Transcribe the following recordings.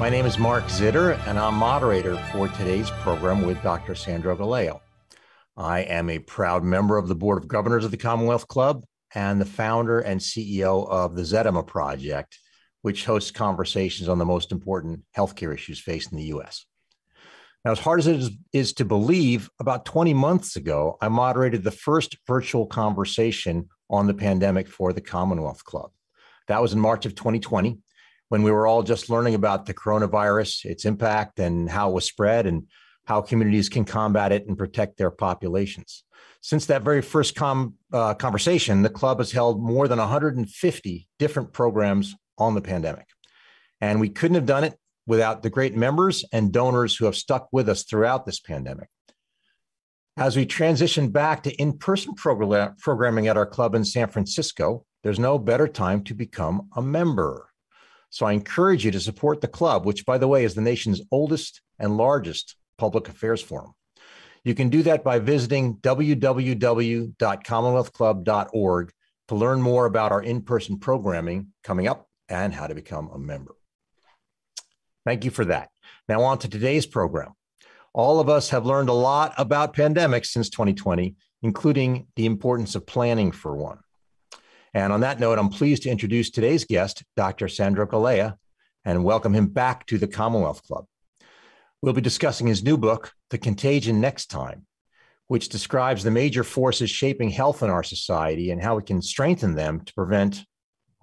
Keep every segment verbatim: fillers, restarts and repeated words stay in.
My name is Mark Zitter, and I'm moderator for today's program with Doctor Sandro Galea. I am a proud member of the Board of Governors of the Commonwealth Club and the founder and C E O of The Zetema Project, which hosts conversations on the most important healthcare issues faced in the U S. Now, as hard as it is, is to believe, about twenty months ago, I moderated the first virtual conversation on the pandemic for the Commonwealth Club. That was in March of twenty twenty, when we were all just learning about the coronavirus, its impact, and how it was spread, and how communities can combat it and protect their populations. Since that very first com, uh, conversation, the club has held more than one hundred fifty different programs on the pandemic. And we couldn't have done it without the great members and donors who have stuck with us throughout this pandemic. As we transition back to in-person program, programming at our club in San Francisco, there's no better time to become a member. So I encourage you to support the club, which, by the way, is the nation's oldest and largest public affairs forum. You can do that by visiting w w w dot commonwealth club dot org to learn more about our in-person programming coming up and how to become a member. Thank you for that. Now on to today's program. All of us have learned a lot about pandemics since twenty twenty, including the importance of planning for one. And on that note, I'm pleased to introduce today's guest, Doctor Sandro Galea, and welcome him back to the Commonwealth Club. We'll be discussing his new book, The Contagion Next Time, which describes the major forces shaping health in our society and how we can strengthen them to prevent,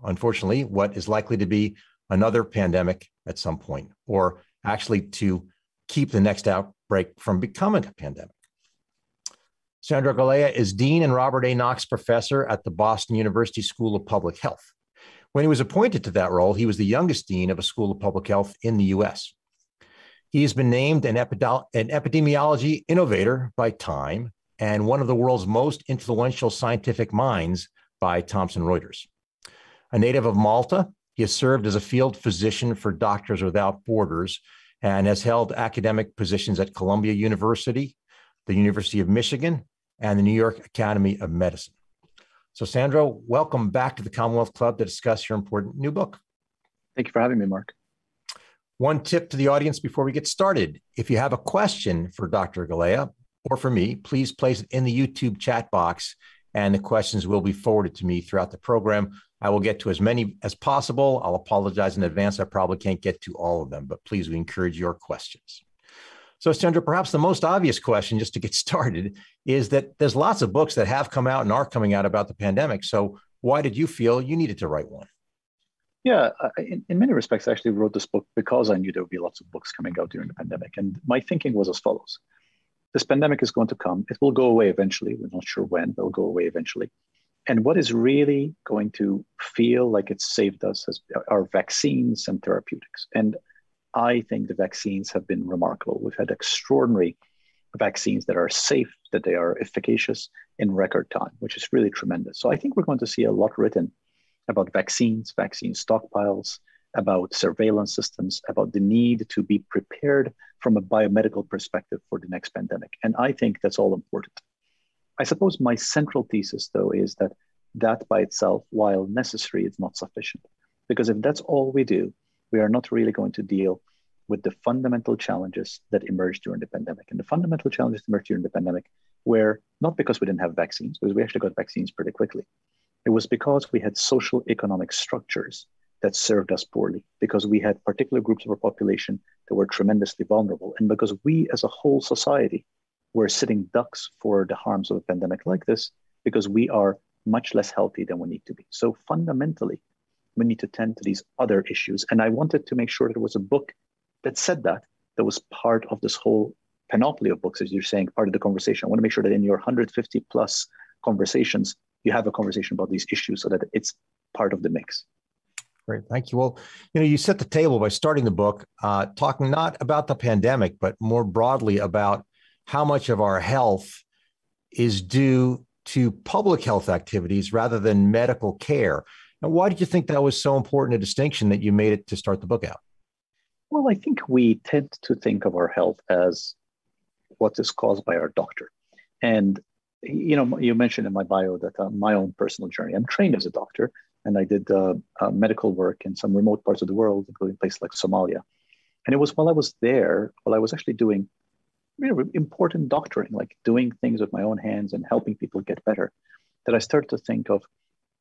unfortunately, what is likely to be another pandemic at some point, or actually to keep the next outbreak from becoming a pandemic. Sandro Galea is Dean and Robert A. Knox Professor at the Boston University School of Public Health. When he was appointed to that role, he was the youngest dean of a school of public health in the U S. He has been named an, epidemi- an epidemiology innovator by Time and one of the world's most influential scientific minds by Thomson Reuters. A native of Malta, he has served as a field physician for Doctors Without Borders and has held academic positions at Columbia University, the University of Michigan, and the New York Academy of Medicine. So Sandro, welcome back to the Commonwealth Club to discuss your important new book. Thank you for having me, Mark. One tip to the audience before we get started: if you have a question for Doctor Galea or for me, please place it in the YouTube chat box, and the questions will be forwarded to me throughout the program. I will get to as many as possible. I'll apologize in advance. I probably can't get to all of them, but please, we encourage your questions. So Sandra, perhaps the most obvious question, just to get started, is that there's lots of books that have come out and are coming out about the pandemic. So why did you feel you needed to write one? Yeah, in, in many respects, I actually wrote this book because I knew there would be lots of books coming out during the pandemic. And my thinking was as follows. This pandemic is going to come. It will go away eventually. We're not sure when, but it'll go away eventually. And what is really going to feel like it's saved us are vaccines and therapeutics. And I think the vaccines have been remarkable. We've had extraordinary vaccines that are safe, that they are efficacious in record time, which is really tremendous. So I think we're going to see a lot written about vaccines, vaccine stockpiles, about surveillance systems, about the need to be prepared from a biomedical perspective for the next pandemic. And I think that's all important. I suppose my central thesis, though, is that that by itself, while necessary, is not sufficient. Because if that's all we do, we are not really going to deal with the fundamental challenges that emerged during the pandemic. And the fundamental challenges that emerged during the pandemic were not because we didn't have vaccines, because we actually got vaccines pretty quickly. It was because we had social economic structures that served us poorly, because we had particular groups of our population that were tremendously vulnerable, and because we as a whole society were sitting ducks for the harms of a pandemic like this, because we are much less healthy than we need to be. So fundamentally, we need to tend to these other issues. And I wanted to make sure that there was a book that said that, that was part of this whole panoply of books, as you're saying, part of the conversation. I want to make sure that in your one hundred fifty plus conversations, you have a conversation about these issues so that it's part of the mix. Great. Thank you. Well, you know, you set the table by starting the book, uh, talking not about the pandemic, but more broadly about how much of our health is due to public health activities rather than medical care. And why did you think that was so important a distinction that you made it to start the book out? Well, I think we tend to think of our health as what is caused by our doctor. And, you know, you mentioned in my bio that uh, my own personal journey, I'm trained as a doctor. And I did uh, uh, medical work in some remote parts of the world, including places like Somalia. And it was while I was there, while I was actually doing really important doctoring, like doing things with my own hands and helping people get better, that I started to think of,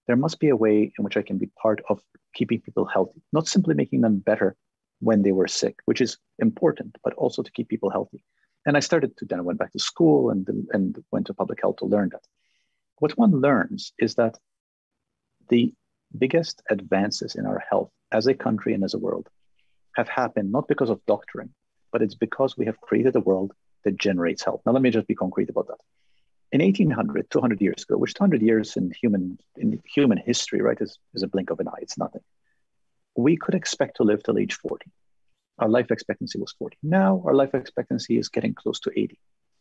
there must be a way in which I can be part of keeping people healthy, not simply making them better when they were sick, which is important, but also to keep people healthy. And I started to, then I went back to school and, and went to public health to learn that. What one learns is that the biggest advances in our health as a country and as a world have happened not because of doctoring, but it's because we have created a world that generates health. Now, let me just be concrete about that. In eighteen hundred, two hundred years ago, which two hundred years in human in human history, right, is, is a blink of an eye, it's nothing. We could expect to live till age forty. Our life expectancy was forty. Now, our life expectancy is getting close to eighty.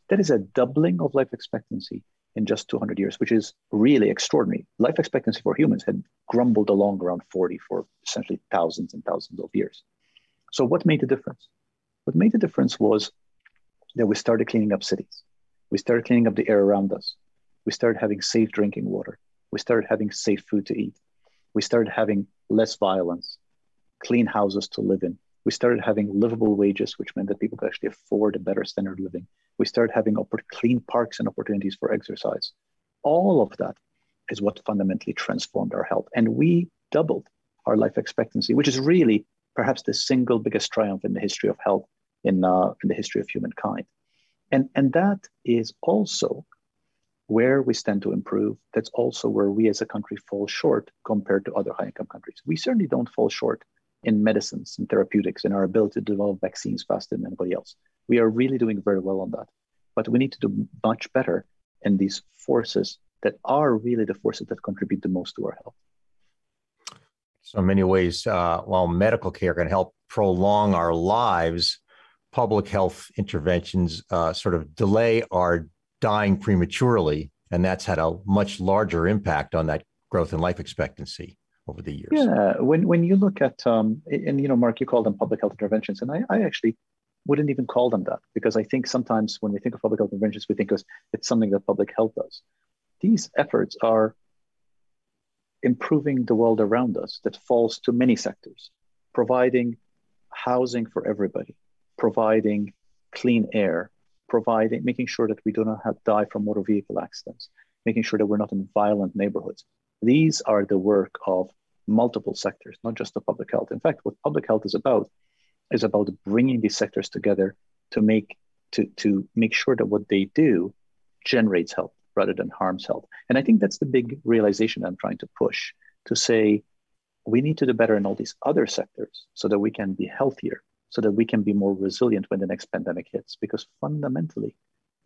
That is a doubling of life expectancy in just two hundred years, which is really extraordinary. Life expectancy for humans had grumbled along around forty for essentially thousands and thousands of years. So what made the difference? What made the difference was that we started cleaning up cities. We started cleaning up the air around us. We started having safe drinking water. We started having safe food to eat. We started having less violence, clean houses to live in. We started having livable wages, which meant that people could actually afford a better standard of living. We started having clean parks and opportunities for exercise. All of that is what fundamentally transformed our health. And we doubled our life expectancy, which is really perhaps the single biggest triumph in the history of health, in, uh, in the history of humankind. And, and that is also where we stand to improve. That's also where we as a country fall short compared to other high-income countries. We certainly don't fall short in medicines and therapeutics and our ability to develop vaccines faster than anybody else. We are really doing very well on that. But we need to do much better in these forces that are really the forces that contribute the most to our health. So in many ways, uh, while medical care can help prolong our lives, public health interventions uh, sort of delay our dying prematurely, and that's had a much larger impact on that growth in life expectancy over the years. Yeah, when when you look at, um, and you know, Mark, you call them public health interventions, and I, I actually wouldn't even call them that, because I think sometimes when we think of public health interventions, we think of it's something that public health does. These efforts are improving the world around us that falls to many sectors, providing housing for everybody, providing clean air, providing, making sure that we do not have die from motor vehicle accidents, making sure that we're not in violent neighborhoods. These are the work of multiple sectors, not just the public health. In fact, what public health is about is about bringing these sectors together to make to, to make sure that what they do generates health rather than harms health. And I think that's the big realization I'm trying to push, to say we need to do better in all these other sectors so that we can be healthier, so that we can be more resilient when the next pandemic hits. Because fundamentally,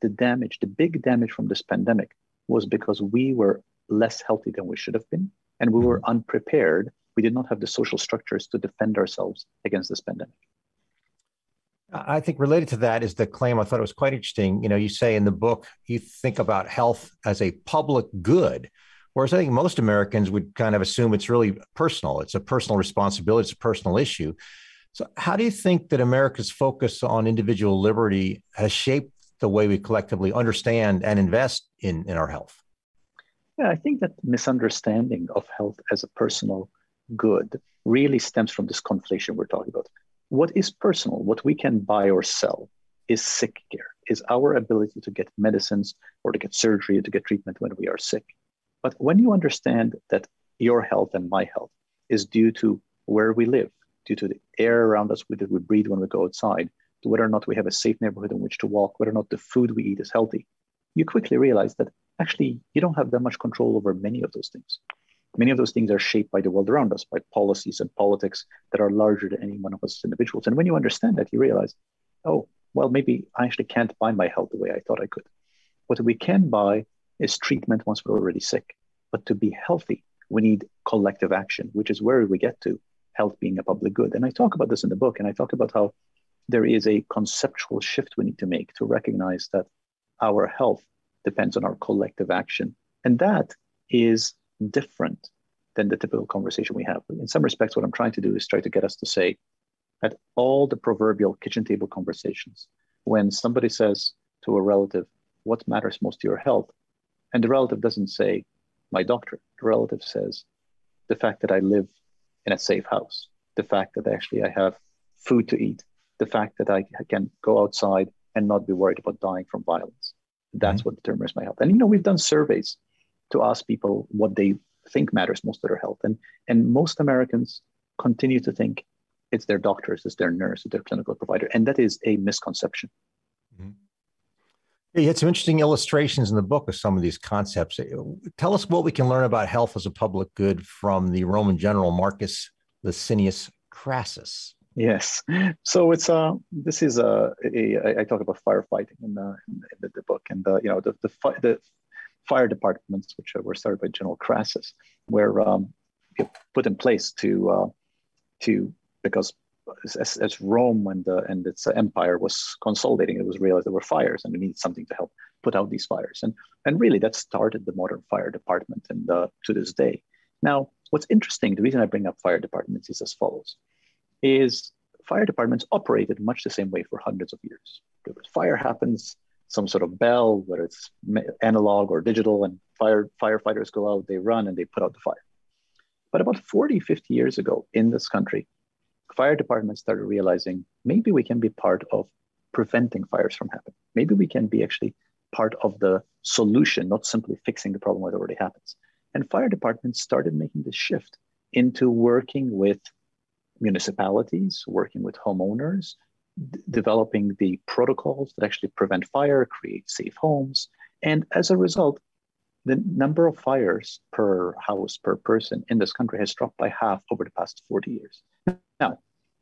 the damage, the big damage from this pandemic was because we were less healthy than we should have been, and we were unprepared. We did not have the social structures to defend ourselves against this pandemic. I think related to that is the claim, I thought it was quite interesting. You know, you say in the book, you think about health as a public good, whereas I think most Americans would kind of assume it's really personal. It's a personal responsibility, it's a personal issue. So how do you think that America's focus on individual liberty has shaped the way we collectively understand and invest in, in our health? Yeah, I think that misunderstanding of health as a personal good really stems from this conflation we're talking about. What is personal, what we can buy or sell, is sick care, is our ability to get medicines or to get surgery or to get treatment when we are sick. But when you understand that your health and my health is due to where we live, due to the air around us that we breathe when we go outside, to whether or not we have a safe neighborhood in which to walk, whether or not the food we eat is healthy, you quickly realize that actually you don't have that much control over many of those things. Many of those things are shaped by the world around us, by policies and politics that are larger than any one of us as individuals. And when you understand that, you realize, oh, well, maybe I actually can't buy my health the way I thought I could. What we can buy is treatment once we're already sick. But to be healthy, we need collective action, which is where we get to health being a public good. And I talk about this in the book, and I talk about how there is a conceptual shift we need to make to recognize that our health depends on our collective action. And that is different than the typical conversation we have. In some respects, what I'm trying to do is try to get us to say at all the proverbial kitchen table conversations, when somebody says to a relative, what matters most to your health? And the relative doesn't say, my doctor. The relative says, the fact that I live in a safe house, the fact that actually I have food to eat, the fact that I can go outside and not be worried about dying from violence. That's mm-hmm. what determines my health. And, you know, we've done surveys to ask people what they think matters most to their health. And, and most Americans continue to think it's their doctors, it's their nurse, it's their clinical provider. And that is a misconception. Mm-hmm. You had some interesting illustrations in the book of some of these concepts. Tell us what we can learn about health as a public good from the Roman general Marcus Licinius Crassus. Yes. So it's uh, this is uh, a, a, I talk about firefighting in the, in the, the book, and the, you know, the the, fi- the fire departments, which were started by General Crassus, were um, put in place to uh, to because as, as Rome and the, and its empire was consolidating, it was realized there were fires, and we needed something to help put out these fires, and and really that started the modern fire department, and uh, to this day. Now, what's interesting, the reason I bring up fire departments is as follows. Is fire departments operated much the same way for hundreds of years. If fire happens, some sort of bell, whether it's analog or digital, and fire firefighters go out, they run, and they put out the fire. But about forty, fifty years ago in this country, fire departments started realizing maybe we can be part of preventing fires from happening. Maybe we can be actually part of the solution, not simply fixing the problem that already happens. And fire departments started making this shift into working with municipalities, working with homeowners, d- developing the protocols that actually prevent fire, create safe homes. And as a result, the number of fires per house, per person in this country has dropped by half over the past forty years. Now,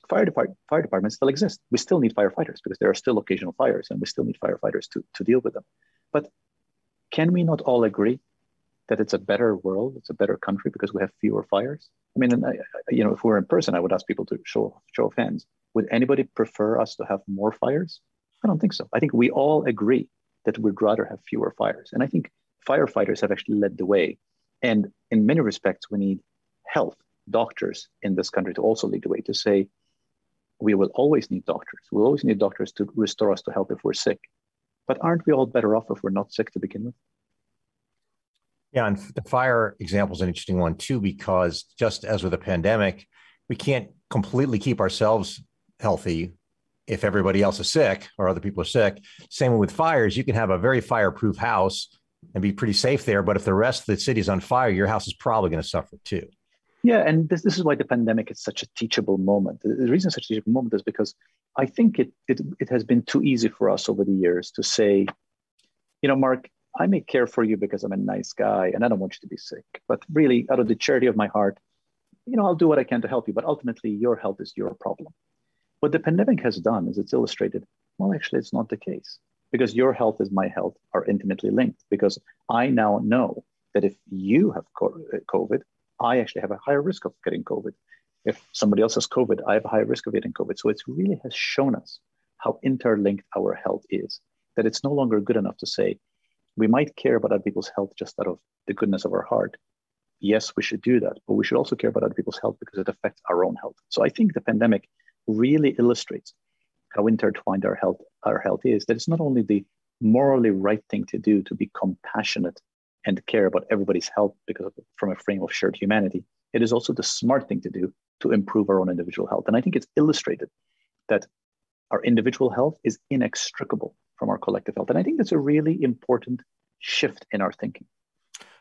fire, depart- fire departments still exist. We still need firefighters because there are still occasional fires, and we still need firefighters to, to deal with them. But can we not all agree that it's a better world, it's a better country because we have fewer fires? I mean, and I, you know, if we were in person, I would ask people to show show of hands. Would anybody prefer us to have more fires? I don't think so. I think we all agree that we'd rather have fewer fires. And I think firefighters have actually led the way. And in many respects, we need health doctors in this country to also lead the way, to say, we will always need doctors. We'll always need doctors to restore us to health if we're sick. But aren't we all better off if we're not sick to begin with? Yeah, and the fire example is an interesting one, too, because just as with a pandemic, we can't completely keep ourselves healthy if everybody else is sick or other people are sick. Same with fires. You can have a very fireproof house and be pretty safe there. But if the rest of the city is on fire, your house is probably going to suffer, too. Yeah, and this, this is why the pandemic is such a teachable moment. The reason it's such a teachable moment is because I think it it it has been too easy for us over the years to say, you know, Mark, I may care for you because I'm a nice guy and I don't want you to be sick, but really out of the charity of my heart, you know, I'll do what I can to help you, but ultimately your health is your problem. What the pandemic has done is it's illustrated, well, actually it's not the case because your health is my health are intimately linked because I now know that if you have COVID, I actually have a higher risk of getting COVID. If somebody else has COVID, I have a higher risk of getting COVID. So it really has shown us how interlinked our health is, that it's no longer good enough to say, we might care about other people's health just out of the goodness of our heart. Yes, we should do that, but we should also care about other people's health because it affects our own health. So I think the pandemic really illustrates how intertwined our health, our health is, that it's not only the morally right thing to do to be compassionate and care about everybody's health because of, from a frame of shared humanity, it is also the smart thing to do to improve our own individual health. And I think it's illustrated that our individual health is inextricable from our collective health. And I think that's a really important shift in our thinking.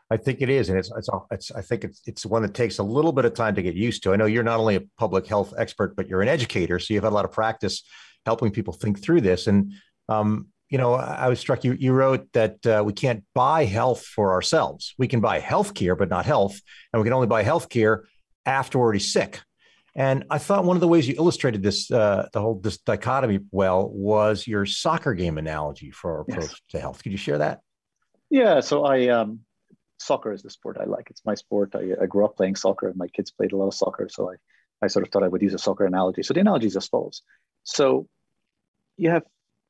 I think it is. And it's, it's, it's I think it's, it's one that takes a little bit of time to get used to. I know you're not only a public health expert, but you're an educator. So you've had a lot of practice helping people think through this. And, um, you know, I was struck, you, you wrote that uh, we can't buy health for ourselves. We can buy healthcare, but not health. And we can only buy healthcare after we're already sick. And I thought one of the ways you illustrated this, uh, the whole this dichotomy well, was your soccer game analogy for our approach yes. to health. Could you share that? Yeah, so I um, soccer is the sport I like. It's my sport. I, I grew up playing soccer, and my kids played a lot of soccer. So I, I sort of thought I would use a soccer analogy. So the analogy is as follows. So you have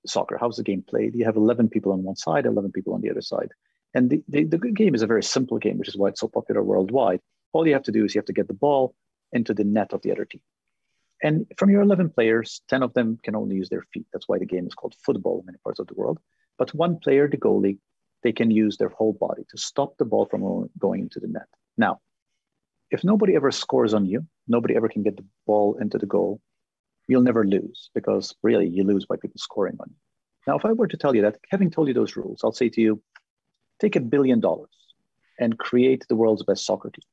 soccer. How's the game played? You have eleven people on one side, eleven people on the other side. And the, the, the game is a very simple game, which is why it's so popular worldwide. All you have to do is you have to get the ball into the net of the other team. And from your eleven players, ten of them can only use their feet. That's why the game is called football in many parts of the world. But one player, the goalie, they can use their whole body to stop the ball from going into the net. Now, if nobody ever scores on you, nobody ever can get the ball into the goal, you'll never lose, because really you lose by people scoring on you. Now, if I were to tell you that, having told you those rules, I'll say to you, take a billion dollars and create the world's best soccer team.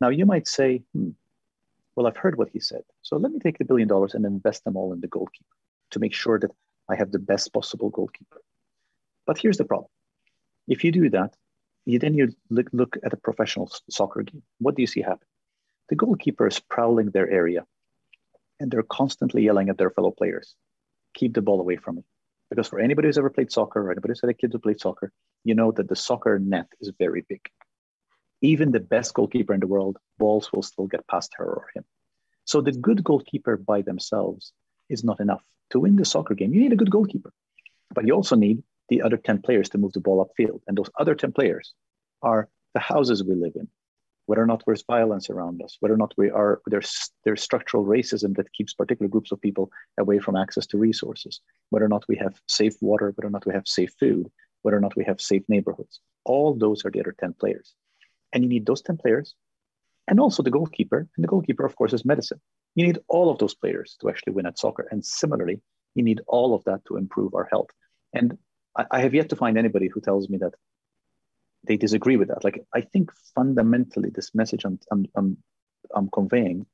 Now, you might say, hmm, well, I've heard what he said, so let me take the billion dollars and invest them all in the goalkeeper to make sure that I have the best possible goalkeeper. But here's the problem. If you do that, you then you look, look at a professional soccer game. What do you see happen? The goalkeeper is prowling their area, and they're constantly yelling at their fellow players, keep the ball away from me. Because for anybody who's ever played soccer, or anybody who's had a kid who played soccer, you know that the soccer net is very big. Even the best goalkeeper in the world, balls will still get past her or him. So the good goalkeeper by themselves is not enough. To win the soccer game, you need a good goalkeeper. But you also need the other ten players to move the ball upfield. And those other ten players are the houses we live in, whether or not there's violence around us, whether or not we are, there's, there's structural racism that keeps particular groups of people away from access to resources, whether or not we have safe water, whether or not we have safe food, whether or not we have safe neighborhoods. All those are the other ten players. And you need those ten players and also the goalkeeper. And the goalkeeper, of course, is medicine. You need all of those players to actually win at soccer. And similarly, you need all of that to improve our health. And I, I have yet to find anybody who tells me that they disagree with that. Like, I think fundamentally this message I'm, I'm, I'm, I'm conveying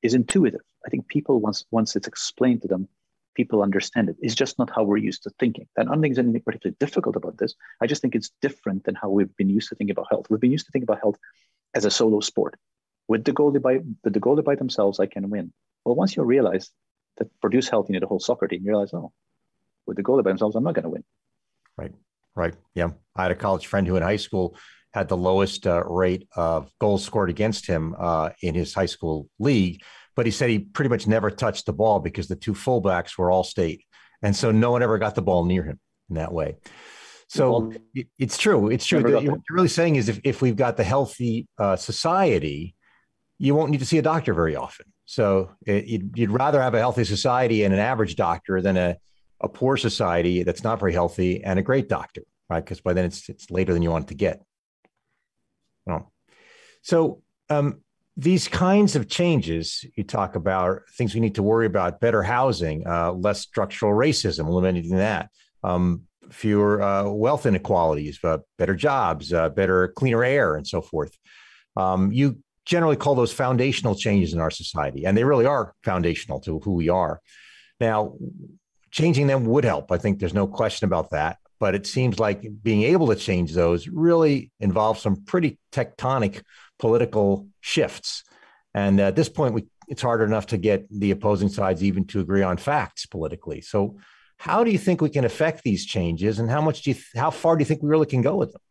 is intuitive. I think people, once, once it's explained to them, people understand it. It's just not how we're used to thinking. And I don't think there's anything particularly difficult about this. I just think it's different than how we've been used to thinking about health. We've been used to thinking about health as a solo sport. With the goalie by, with the goalie by themselves, I can win. Well, once you realize that produce health, you need a whole soccer team, you realize, oh, with the goalie by themselves, I'm not going to win. Right. Right. Yeah. I had a college friend who in high school had the lowest uh, rate of goals scored against him uh, in his high school league. But he said he pretty much never touched the ball because the two fullbacks were all state. And so no one ever got the ball near him in that way. So well, it, it's true. It's true. What you're really saying is if, if we've got the healthy uh, society, you won't need to see a doctor very often. So it, you'd, you'd rather have a healthy society and an average doctor than a a poor society that's not very healthy and a great doctor, right? Because by then it's it's later than you want it to get. Oh. So um, these kinds of changes you talk about are things we need to worry about: better housing, uh, less structural racism, eliminating that, um, fewer uh, wealth inequalities, uh, better jobs, uh, better, cleaner air, and so forth. Um, you generally call those foundational changes in our society, and they really are foundational to who we are. Now, changing them would help. I think there's no question about that. But it seems like being able to change those really involves some pretty tectonic political shifts. And at this point, we, it's hard enough to get the opposing sides even to agree on facts politically. So how do you think we can affect these changes? And how much do you, how far do you think we really can go with them?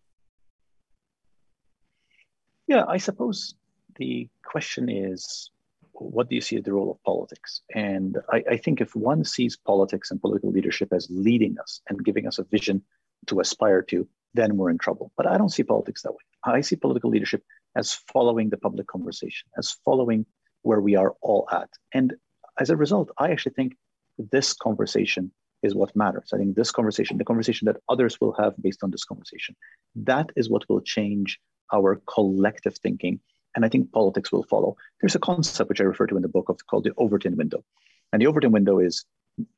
Yeah, I suppose the question is, what do you see as the role of politics? And I, I think if one sees politics and political leadership as leading us and giving us a vision to aspire to, then we're in trouble. But I don't see politics that way. I see political leadership as following the public conversation, as following where we are all at. And as a result, I actually think this conversation is what matters. I think this conversation, the conversation that others will have based on this conversation, that is what will change our collective thinking. And I think politics will follow. There's a concept which I refer to in the book of, called the Overton window. And the Overton window is,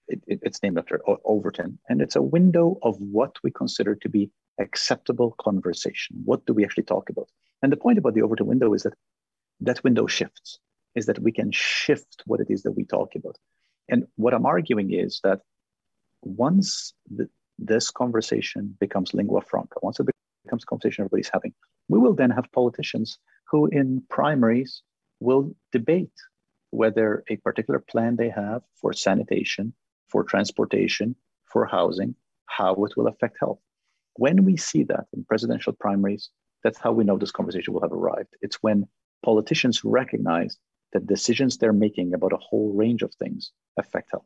it, it, it's named after Overton. And it's a window of what we consider to be acceptable conversation. What do we actually talk about? And the point about the Overton window is that that window shifts, is that we can shift what it is that we talk about. And what I'm arguing is that once the, this conversation becomes lingua franca, once it becomes a conversation everybody's having, we will then have politicians who in primaries will debate whether a particular plan they have for sanitation, for transportation, for housing, how it will affect health. When we see that in presidential primaries, that's how we know this conversation will have arrived. It's when politicians recognize that decisions they're making about a whole range of things affect health.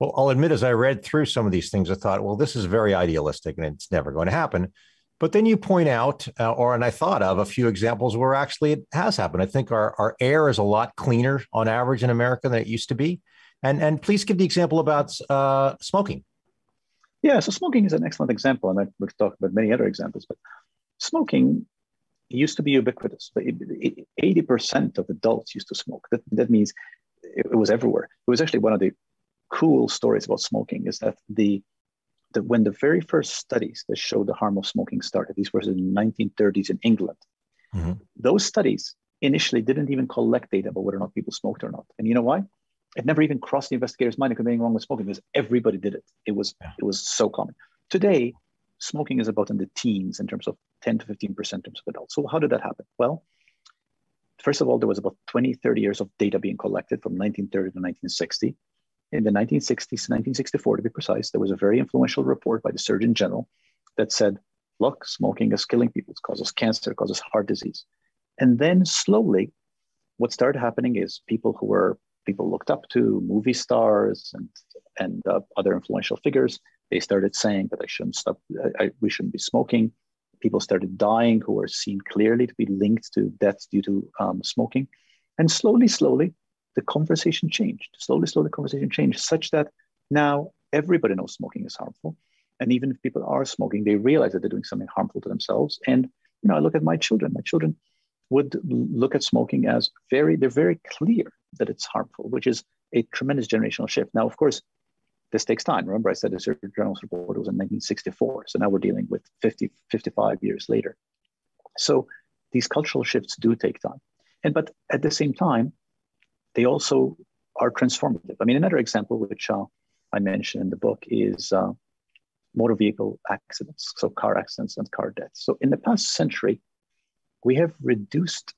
Well, I'll admit, as I read through some of these things, I thought, well, this is very idealistic and it's never going to happen. But then you point out, uh, or and I thought of a few examples where actually it has happened. I think our, our air is a lot cleaner on average in America than it used to be. And and please give the example about uh, smoking. Yeah, so smoking is an excellent example. And I've talked about many other examples, but smoking used to be ubiquitous. But eighty percent of adults used to smoke. That, that means it, it was everywhere. It was actually one of the cool stories about smoking is that the, the when the very first studies that showed the harm of smoking started, these were in the nineteen thirties in England. Mm-hmm. Those studies initially didn't even collect data about whether or not people smoked or not. And you know why? It never even crossed the investigator's mind. It could be anything wrong with smoking because everybody did it. It was yeah. it was so common. Today, smoking is about in the teens in terms of ten to fifteen percent in terms of adults. So how did that happen? Well, first of all, there was about twenty, thirty years of data being collected from nineteen thirty to nineteen sixty. In the nineteen sixties, nineteen sixty-four to be precise, there was a very influential report by the Surgeon General that said, look, smoking is killing people. It causes cancer, it causes heart disease. And then slowly, what started happening is people who were people looked up to, movie stars and and uh, other influential figures, they started saying that I shouldn't stop, I, I, we shouldn't be smoking. People started dying who were seen clearly to be linked to deaths due to um, smoking. And slowly, slowly, the conversation changed. Slowly, slowly, the conversation changed such that now everybody knows smoking is harmful. And even if people are smoking, they realize that they're doing something harmful to themselves. And, you know, I look at my children, my children would look at smoking as very, they're very clear that it's harmful, which is a tremendous generational shift. Now, of course, this takes time. Remember, I said the Surgeon General's report was in nineteen sixty-four. So now we're dealing with fifty, fifty-five years later. So these cultural shifts do take time. And but at the same time, they also are transformative. I mean, another example, which uh, I mentioned in the book, is uh, motor vehicle accidents. So car accidents and car deaths. So in the past century, we have reduced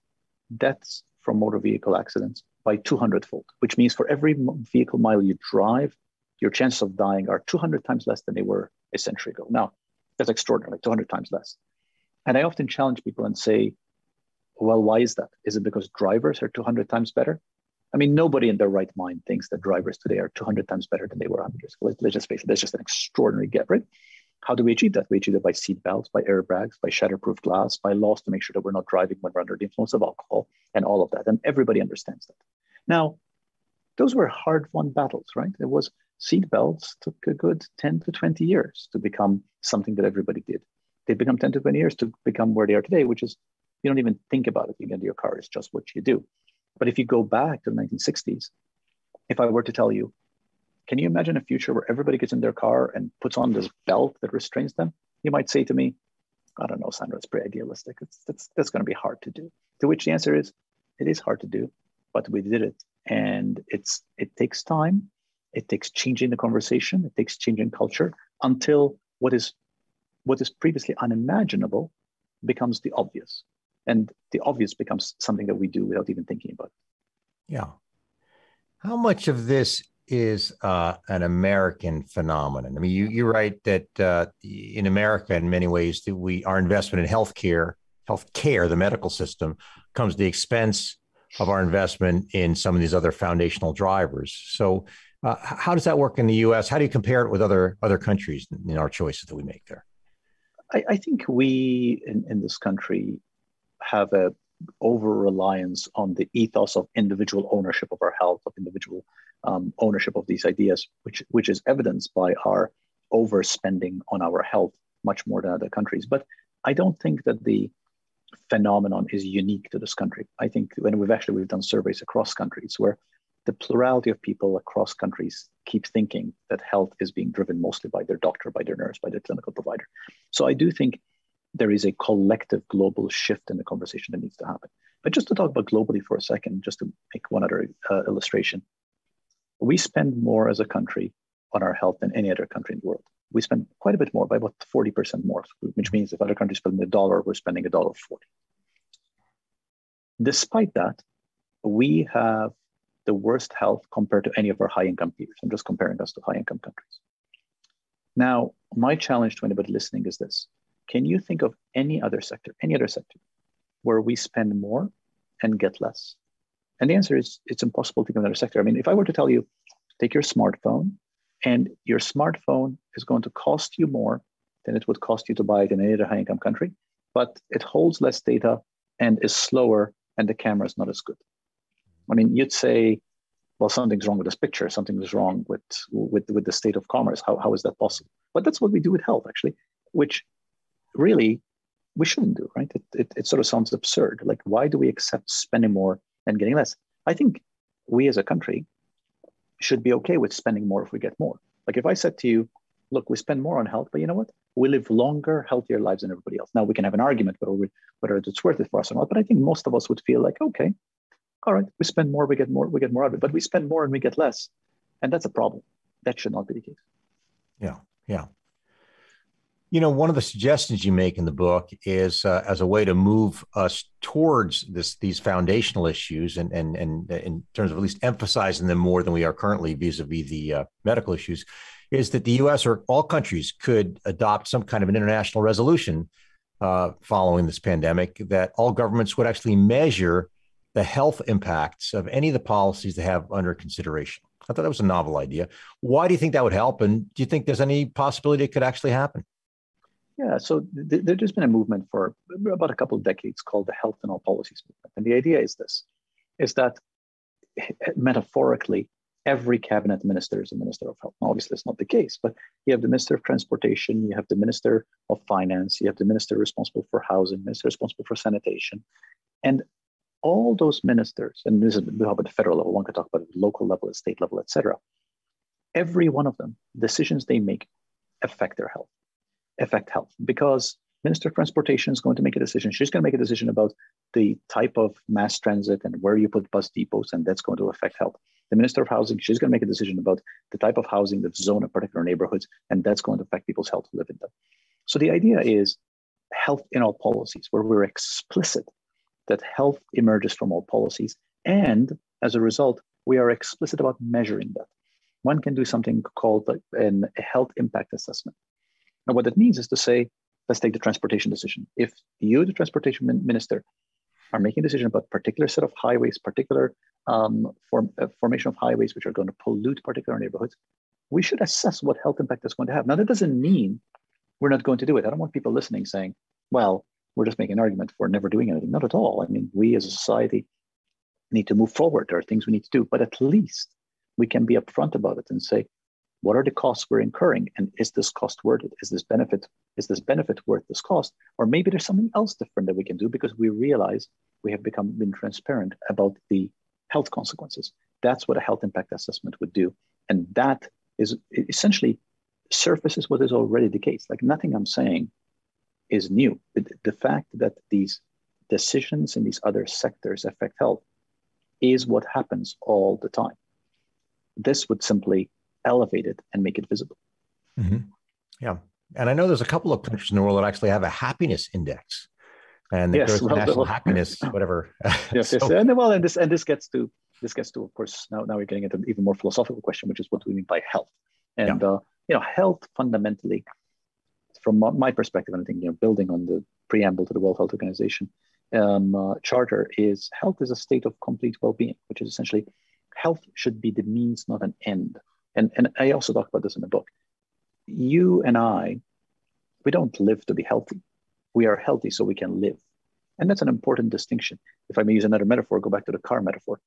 deaths from motor vehicle accidents by two hundred fold, which means for every vehicle mile you drive, your chances of dying are two hundred times less than they were a century ago. Now, that's extraordinary, two hundred times less. And I often challenge people and say, well, why is that? Is it because drivers are two hundred times better? I mean, nobody in their right mind thinks that drivers today are two hundred times better than they were one hundred years ago. Let's, let's just face it, that's just an extraordinary gap, right? How do we achieve that? We achieve that by seat belts, by airbags, by shatterproof glass, by laws to make sure that we're not driving when we're under the influence of alcohol and all of that. And everybody understands that. Now, those were hard-won battles, right? It was seat belts took a good ten to twenty years to become something that everybody did. They've become ten to twenty years to become where they are today, which is you don't even think about it. You get into your car, it's just what you do. But if you go back to the nineteen sixties, if I were to tell you, can you imagine a future where everybody gets in their car and puts on this belt that restrains them? You might say to me, I don't know, Sandro, it's pretty idealistic. It's, that's that's going to be hard to do. To which the answer is, it is hard to do, but we did it. And it's it takes time. It takes changing the conversation. It takes changing culture until what is what is previously unimaginable becomes the obvious. And the obvious becomes something that we do without even thinking about it. Yeah. How much of this is uh, an American phenomenon? I mean, you, you're right that uh, in America, in many ways, that we our investment in healthcare, healthcare, the medical system, comes at the expense of our investment in some of these other foundational drivers. So uh, how does that work in the U S? How do you compare it with other other countries in our choices that we make there? I, I think we in, in this country have a over-reliance on the ethos of individual ownership of our health, of individual um, ownership of these ideas, which which is evidenced by our overspending on our health much more than other countries. But I don't think that the phenomenon is unique to this country. I think when we've actually we've done surveys across countries where the plurality of people across countries keep thinking that health is being driven mostly by their doctor, by their nurse, by their clinical provider. So I do think there is a collective global shift in the conversation that needs to happen. But just to talk about globally for a second, just to make one other uh, illustration, we spend more as a country on our health than any other country in the world. We spend quite a bit more, by about forty percent more, which means if other countries spend a dollar, we're spending a dollar forty. Despite that, we have the worst health compared to any of our high-income peers. I'm just comparing us to high-income countries. Now, my challenge to anybody listening is this. Can you think of any other sector, any other sector, where we spend more and get less? And the answer is it's impossible to think of another sector. I mean, if I were to tell you, take your smartphone, and your smartphone is going to cost you more than it would cost you to buy it in any other high-income country, but it holds less data and is slower, and the camera is not as good. I mean, you'd say, well, something's wrong with this picture. Something is wrong with, with, with the state of commerce. How, how is that possible? But that's what we do with health, actually, which really we shouldn't do, right? It, it, it sort of sounds absurd. Like, why do we accept spending more and getting less? I think we as a country should be okay with spending more if we get more. Like if I said to you, look, we spend more on health, but you know what? We live longer, healthier lives than everybody else. Now we can have an argument whether, we, whether it's worth it for us or not, but I think most of us would feel like, okay, all right, we spend more, we get more, we get more out of it, but we spend more and we get less. And that's a problem. That should not be the case. Yeah, yeah. You know, one of the suggestions you make in the book is uh, as a way to move us towards this, these foundational issues and, and, and in terms of at least emphasizing them more than we are currently vis-a-vis the uh, medical issues, is that the U S or all countries could adopt some kind of an international resolution uh, following this pandemic, that all governments would actually measure the health impacts of any of the policies they have under consideration. I thought that was a novel idea. Why do you think that would help? And do you think there's any possibility it could actually happen? Yeah, so th- there's been a movement for about a couple of decades called the Health and All Policies movement. And the idea is this, is that metaphorically, every cabinet minister is a minister of health. Now, obviously, it's not the case, but you have the minister of transportation, you have the minister of finance, you have the minister responsible for housing, minister responsible for sanitation. And all those ministers, and this is about the federal level, one could talk about it at the local level, at state level, et cetera. Every one of them, decisions they make affect their health. affect health, because Minister of Transportation is going to make a decision. She's going to make a decision about the type of mass transit and where you put bus depots, and that's going to affect health. The Minister of Housing, she's going to make a decision about the type of housing that's zoned in particular neighborhoods, and that's going to affect people's health who live in them. So the idea is health in all policies, where we're explicit that health emerges from all policies, and as a result, we are explicit about measuring that. One can do something called an health impact assessment. And what that means is to say, let's take the transportation decision. If you, the transportation minister, are making a decision about a particular set of highways, particular um, form, uh, formation of highways, which are going to pollute particular neighborhoods, we should assess what health impact that's going to have. Now, that doesn't mean we're not going to do it. I don't want people listening saying, well, we're just making an argument for never doing anything. Not at all. I mean, we as a society need to move forward. There are things we need to do, but at least we can be upfront about it and say, what are the costs we're incurring? And is this cost worth it? Is this benefit, is this benefit worth this cost? Or maybe there's something else different that we can do because we realize we have become been transparent about the health consequences. That's what a health impact assessment would do. And that is essentially surfaces what is already the case. Like nothing I'm saying is new. The fact that these decisions in these other sectors affect health is what happens all the time. This would simply elevate it and make it visible. Mm-hmm. Yeah. And I know there's a couple of countries in the world that actually have a happiness index and the yes, well, national well, happiness, whatever. Yes, so, yes. And well, and this, and this gets to, this gets to, of course, now, now we're getting into an even more philosophical question, which is what do we mean by health? And, yeah. uh, you know, health fundamentally, from my perspective, and I think, you know, building on the preamble to the World Health Organization um, uh, charter is health is a state of complete well-being, which is essentially health should be the means, not an end. And, and I also talk about this in the book. You and I, we don't live to be healthy. We are healthy so we can live. And that's an important distinction. If I may use another metaphor, go back to the car metaphor.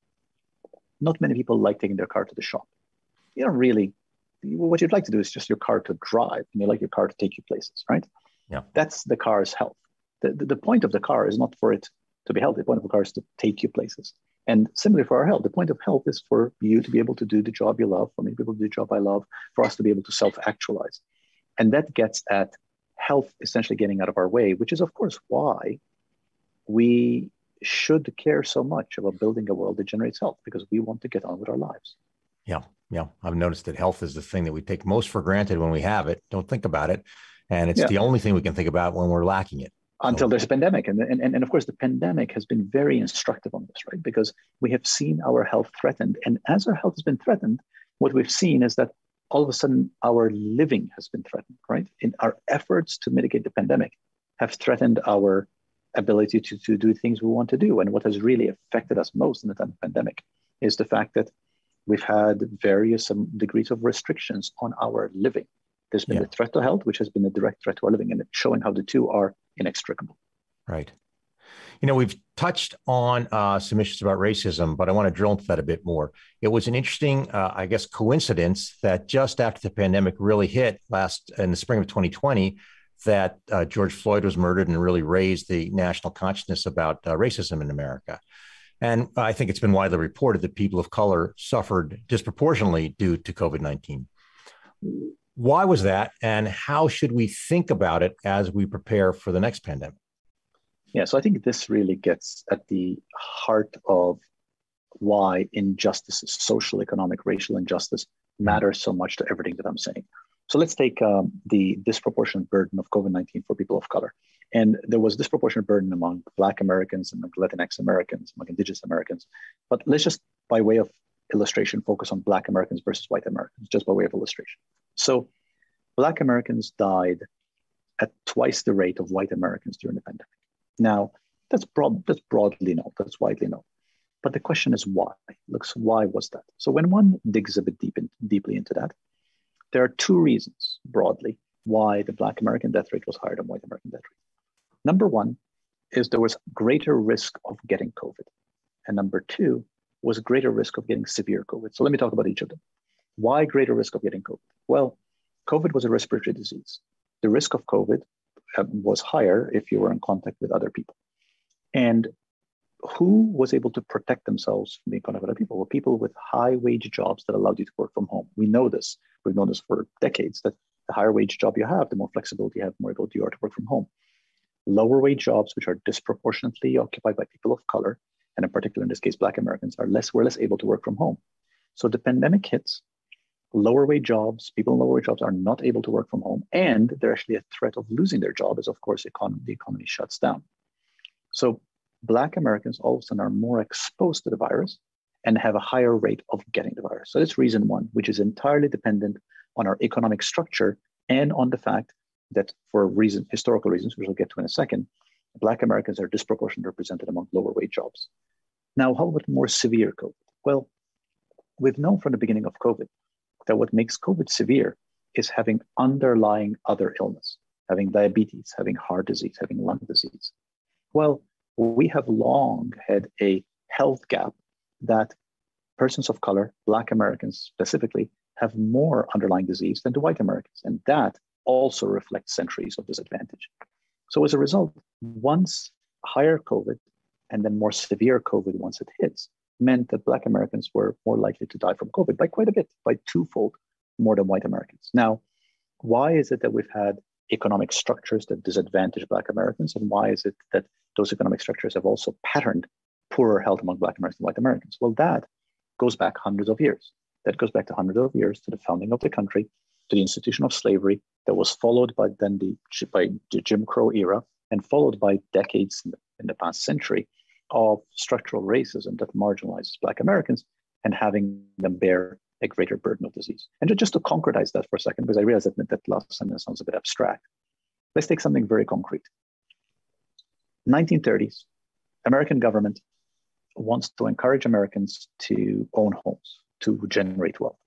Not many people like taking their car to the shop. You don't really, what you'd like to do is just your car to drive, and you like your car to take you places, right? Yeah. That's the car's health. The, the, the point of the car is not for it to be healthy. The point of the car is to take you places. And similarly for our health, the point of health is for you to be able to do the job you love, for me to be able to do the job I love, for us to be able to self-actualize. And that gets at health essentially getting out of our way, which is, of course, why we should care so much about building a world that generates health, because we want to get on with our lives. Yeah, yeah. I've noticed that health is the thing that we take most for granted when we have it, don't think about it. And it's yeah. the only thing we can think about when we're lacking it. Until there's a pandemic. And, and, and of course, the pandemic has been very instructive on this, right? Because we have seen our health threatened. And as our health has been threatened, what we've seen is that all of a sudden our living has been threatened, right? In our efforts to mitigate the pandemic have threatened our ability to, to do things we want to do. And what has really affected us most in the time of the pandemic is the fact that we've had various degrees of restrictions on our living. There's been yeah. a threat to health, which has been a direct threat to our living, and it's showing how the two are inextricable. Right. You know, we've touched on uh, some issues about racism, but I want to drill into that a bit more. It was an interesting, uh, I guess, coincidence that just after the pandemic really hit last in the spring of twenty twenty, that uh, George Floyd was murdered and really raised the national consciousness about uh, racism in America. And I think it's been widely reported that people of color suffered disproportionately due to COVID nineteen. Why was that? And how should we think about it as we prepare for the next pandemic? Yeah, so I think this really gets at the heart of why injustices, social, economic, racial injustice, matters so much to everything that I'm saying. So let's take um, the disproportionate burden of COVID nineteen for people of color. And there was disproportionate burden among Black Americans and Latinx Americans, among Indigenous Americans. But let's just, by way of illustration, focus on Black Americans versus white Americans, just by way of illustration. So Black Americans died at twice the rate of white Americans during the pandemic. Now, that's, broad, that's broadly known, that's widely known. But the question is why? Looks, why was that? So when one digs a bit deep in, deeply into that, there are two reasons, broadly, why the Black American death rate was higher than white American death rate. Number one is there was greater risk of getting COVID. And number two was greater risk of getting severe COVID. So let me talk about each of them. Why greater risk of getting COVID? Well, COVID was a respiratory disease. The risk of COVID was higher if you were in contact with other people. And who was able to protect themselves from the contact of other people? Well, people with high wage jobs that allowed you to work from home. We know this. We've known this for decades, that the higher wage job you have, the more flexibility you have, the more able you are to work from home. Lower wage jobs, which are disproportionately occupied by people of color, and in particular, in this case, Black Americans, are less, we're less able to work from home. So the pandemic hits, lower wage jobs, people in lower wage jobs are not able to work from home, and they're actually a threat of losing their job as, of course, econ- the economy shuts down. So Black Americans all of a sudden are more exposed to the virus and have a higher rate of getting the virus. So that's reason one, which is entirely dependent on our economic structure and on the fact that for reason, historical reasons, which we'll get to in a second, Black Americans are disproportionately represented among lower wage jobs. Now, how about more severe COVID? Well, we've known from the beginning of COVID that what makes COVID severe is having underlying other illness, having diabetes, having heart disease, having lung disease. Well, we have long had a health gap that persons of color, Black Americans specifically, have more underlying disease than the white Americans. And that also reflects centuries of disadvantage. So as a result, once higher COVID and then more severe COVID once it hits, meant that Black Americans were more likely to die from COVID by quite a bit, by twofold more than white Americans. Now, why is it that we've had economic structures that disadvantage Black Americans? And why is it that those economic structures have also patterned poorer health among Black Americans and white Americans? Well, that goes back hundreds of years. That goes back to hundreds of years to the founding of the country, to the institution of slavery that was followed by then the, by the Jim Crow era and followed by decades in the, in the past century of structural racism that marginalizes Black Americans and having them bear a greater burden of disease. And just to concretize that for a second, because I realized that, that last sentence sounds a bit abstract, let's take something very concrete. nineteen thirties, American government wants to encourage Americans to own homes, to generate wealth.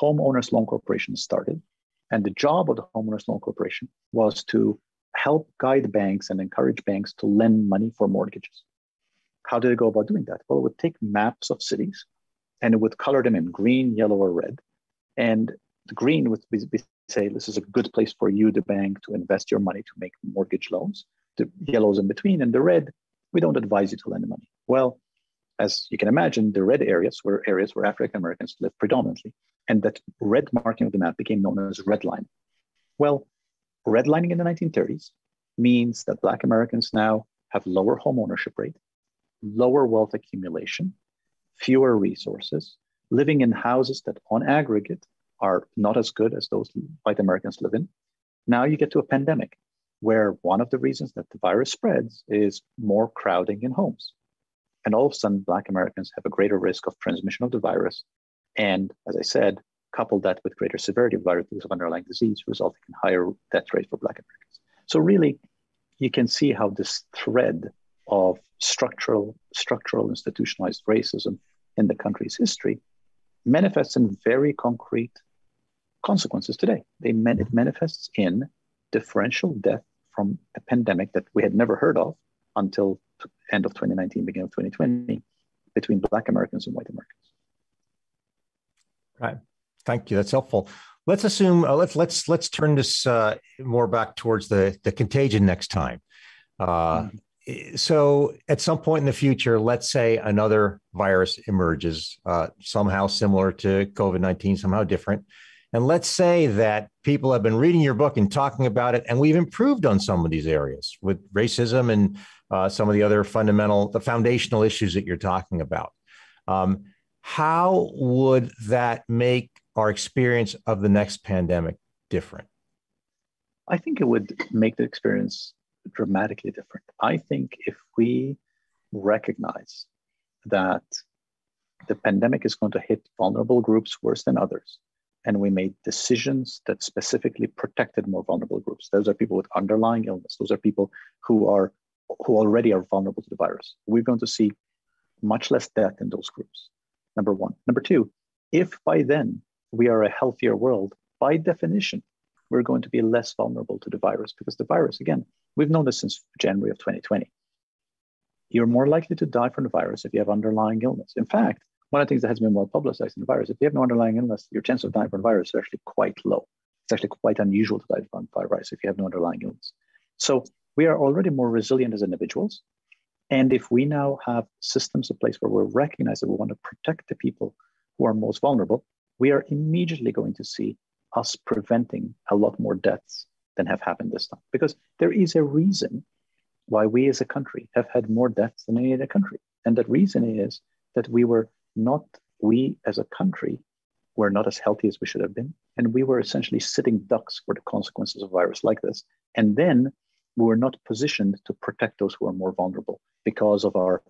Homeowners Loan Corporation started, and the job of the Homeowners Loan Corporation was to help guide banks and encourage banks to lend money for mortgages. How did it go about doing that? Well, it would take maps of cities, and it would color them in green, yellow, or red. And the green would be, be, say, this is a good place for you, the bank, to invest your money to make mortgage loans. The yellow's in between, and the red, we don't advise you to lend money. Well, as you can imagine, the red areas were areas where African Americans lived predominantly, and that red marking of the map became known as redlining. Well, redlining in the nineteen thirties means that Black Americans now have lower home ownership rate, lower wealth accumulation, fewer resources, living in houses that on aggregate are not as good as those white Americans live in. Now you get to a pandemic where one of the reasons that the virus spreads is more crowding in homes. And all of a sudden, Black Americans have a greater risk of transmission of the virus. And as I said, couple that with greater severity of virus because of underlying disease, resulting in higher death rates for Black Americans. So really, you can see how this thread of structural, structural institutionalized racism in the country's history manifests in very concrete consequences today. They man- it manifests in differential death from a pandemic that we had never heard of until t- end of twenty nineteen, beginning of twenty twenty, between Black Americans and white Americans. Right. Thank you. That's helpful. Let's assume, uh, let's let's let's turn this uh, more back towards the, the contagion next time. Uh, mm-hmm. So at some point in the future, let's say another virus emerges, uh, somehow similar to COVID nineteen, somehow different. And let's say that people have been reading your book and talking about it, and we've improved on some of these areas with racism and uh, some of the other fundamental, the foundational issues that you're talking about. Um, how would that make our experience of the next pandemic different? I think it would make the experience dramatically different. I think if we recognize that the pandemic is going to hit vulnerable groups worse than others, and we made decisions that specifically protected more vulnerable groups. Those are people with underlying illness. Those are people who are who already are vulnerable to the virus. We're going to see much less death in those groups, number one. Number two, if by then we are a healthier world, by definition, we're going to be less vulnerable to the virus, because the virus, again, we've known this since January of twenty twenty. You're more likely to die from the virus if you have underlying illness. In fact, one of the things that has been well publicized in the virus, if you have no underlying illness, your chance of dying from the virus is actually quite low. It's actually quite unusual to die from the virus if you have no underlying illness. So we are already more resilient as individuals. And if we now have systems in place where we recognize that we want to protect the people who are most vulnerable, we are immediately going to see us preventing a lot more deaths than have happened this time. Because there is a reason why we as a country have had more deaths than any other country. And that reason is that we were not, we as a country, were not as healthy as we should have been. And we were essentially sitting ducks for the consequences of a virus like this. And then we were not positioned to protect those who are more vulnerable because of our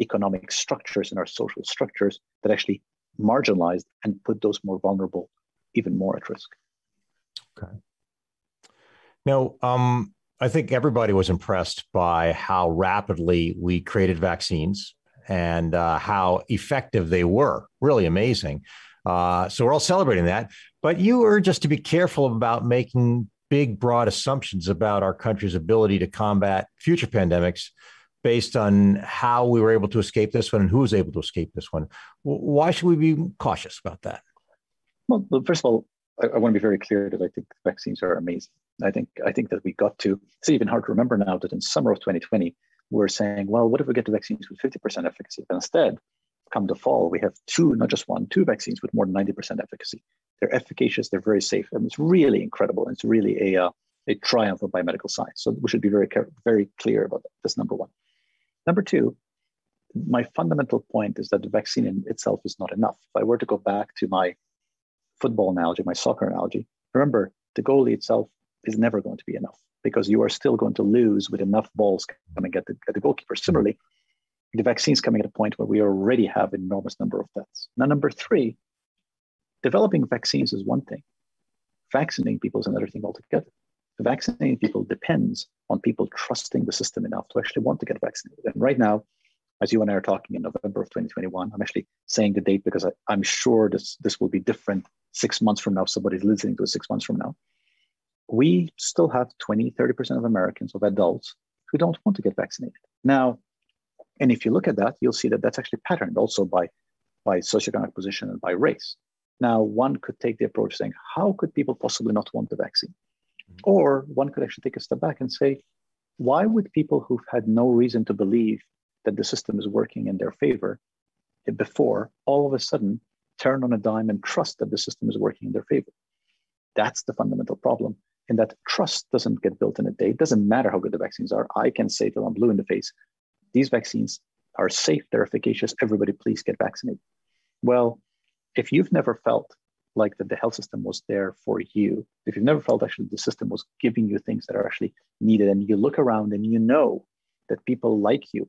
economic structures and our social structures that actually marginalized and put those more vulnerable even more at risk. Okay. Now, um, I think everybody was impressed by how rapidly we created vaccines and uh, how effective they were. Really amazing. Uh, so we're all celebrating that. But you urge us to be careful about making big, broad assumptions about our country's ability to combat future pandemics based on how we were able to escape this one and who was able to escape this one. Why should we be cautious about that? Well, first of all, I, I want to be very clear that I think vaccines are amazing. I think I think that we got to, it's even hard to remember now that in summer of twenty twenty, we're saying, well, what if we get the vaccines with fifty percent efficacy? But instead, come the fall, we have two, not just one, two vaccines with more than ninety percent efficacy. They're efficacious, they're very safe, and it's really incredible. And it's really a, uh, a triumph of biomedical science. So we should be very, very clear about that. That's number one. Number two, my fundamental point is that the vaccine in itself is not enough. If I were to go back to my football analogy, my soccer analogy, remember, the goalie itself is never going to be enough because you are still going to lose with enough balls coming at the, at the goalkeeper. Similarly, the vaccine's coming at a point where we already have an enormous number of deaths. Now, number three, developing vaccines is one thing. Vaccinating people is another thing altogether. Vaccinating people depends on people trusting the system enough to actually want to get vaccinated. And right now, as you and I are talking in November of twenty twenty-one, I'm actually saying the date because I, I'm sure this, this will be different six months from now. Somebody's listening to it six months from now. We still have twenty, thirty percent of Americans, of adults, who don't want to get vaccinated. Now, and if you look at that, you'll see that that's actually patterned also by, by socioeconomic position and by race. Now, one could take the approach saying, how could people possibly not want the vaccine? Mm-hmm. Or one could actually take a step back and say, why would people who've had no reason to believe that the system is working in their favor before all of a sudden turn on a dime and trust that the system is working in their favor? That's the fundamental problem. And that trust doesn't get built in a day. It doesn't matter how good the vaccines are. I can say till I'm blue in the face, these vaccines are safe, they're efficacious, everybody please get vaccinated. Well, if you've never felt like that the health system was there for you, if you've never felt actually the system was giving you things that are actually needed, and you look around and you know that people like you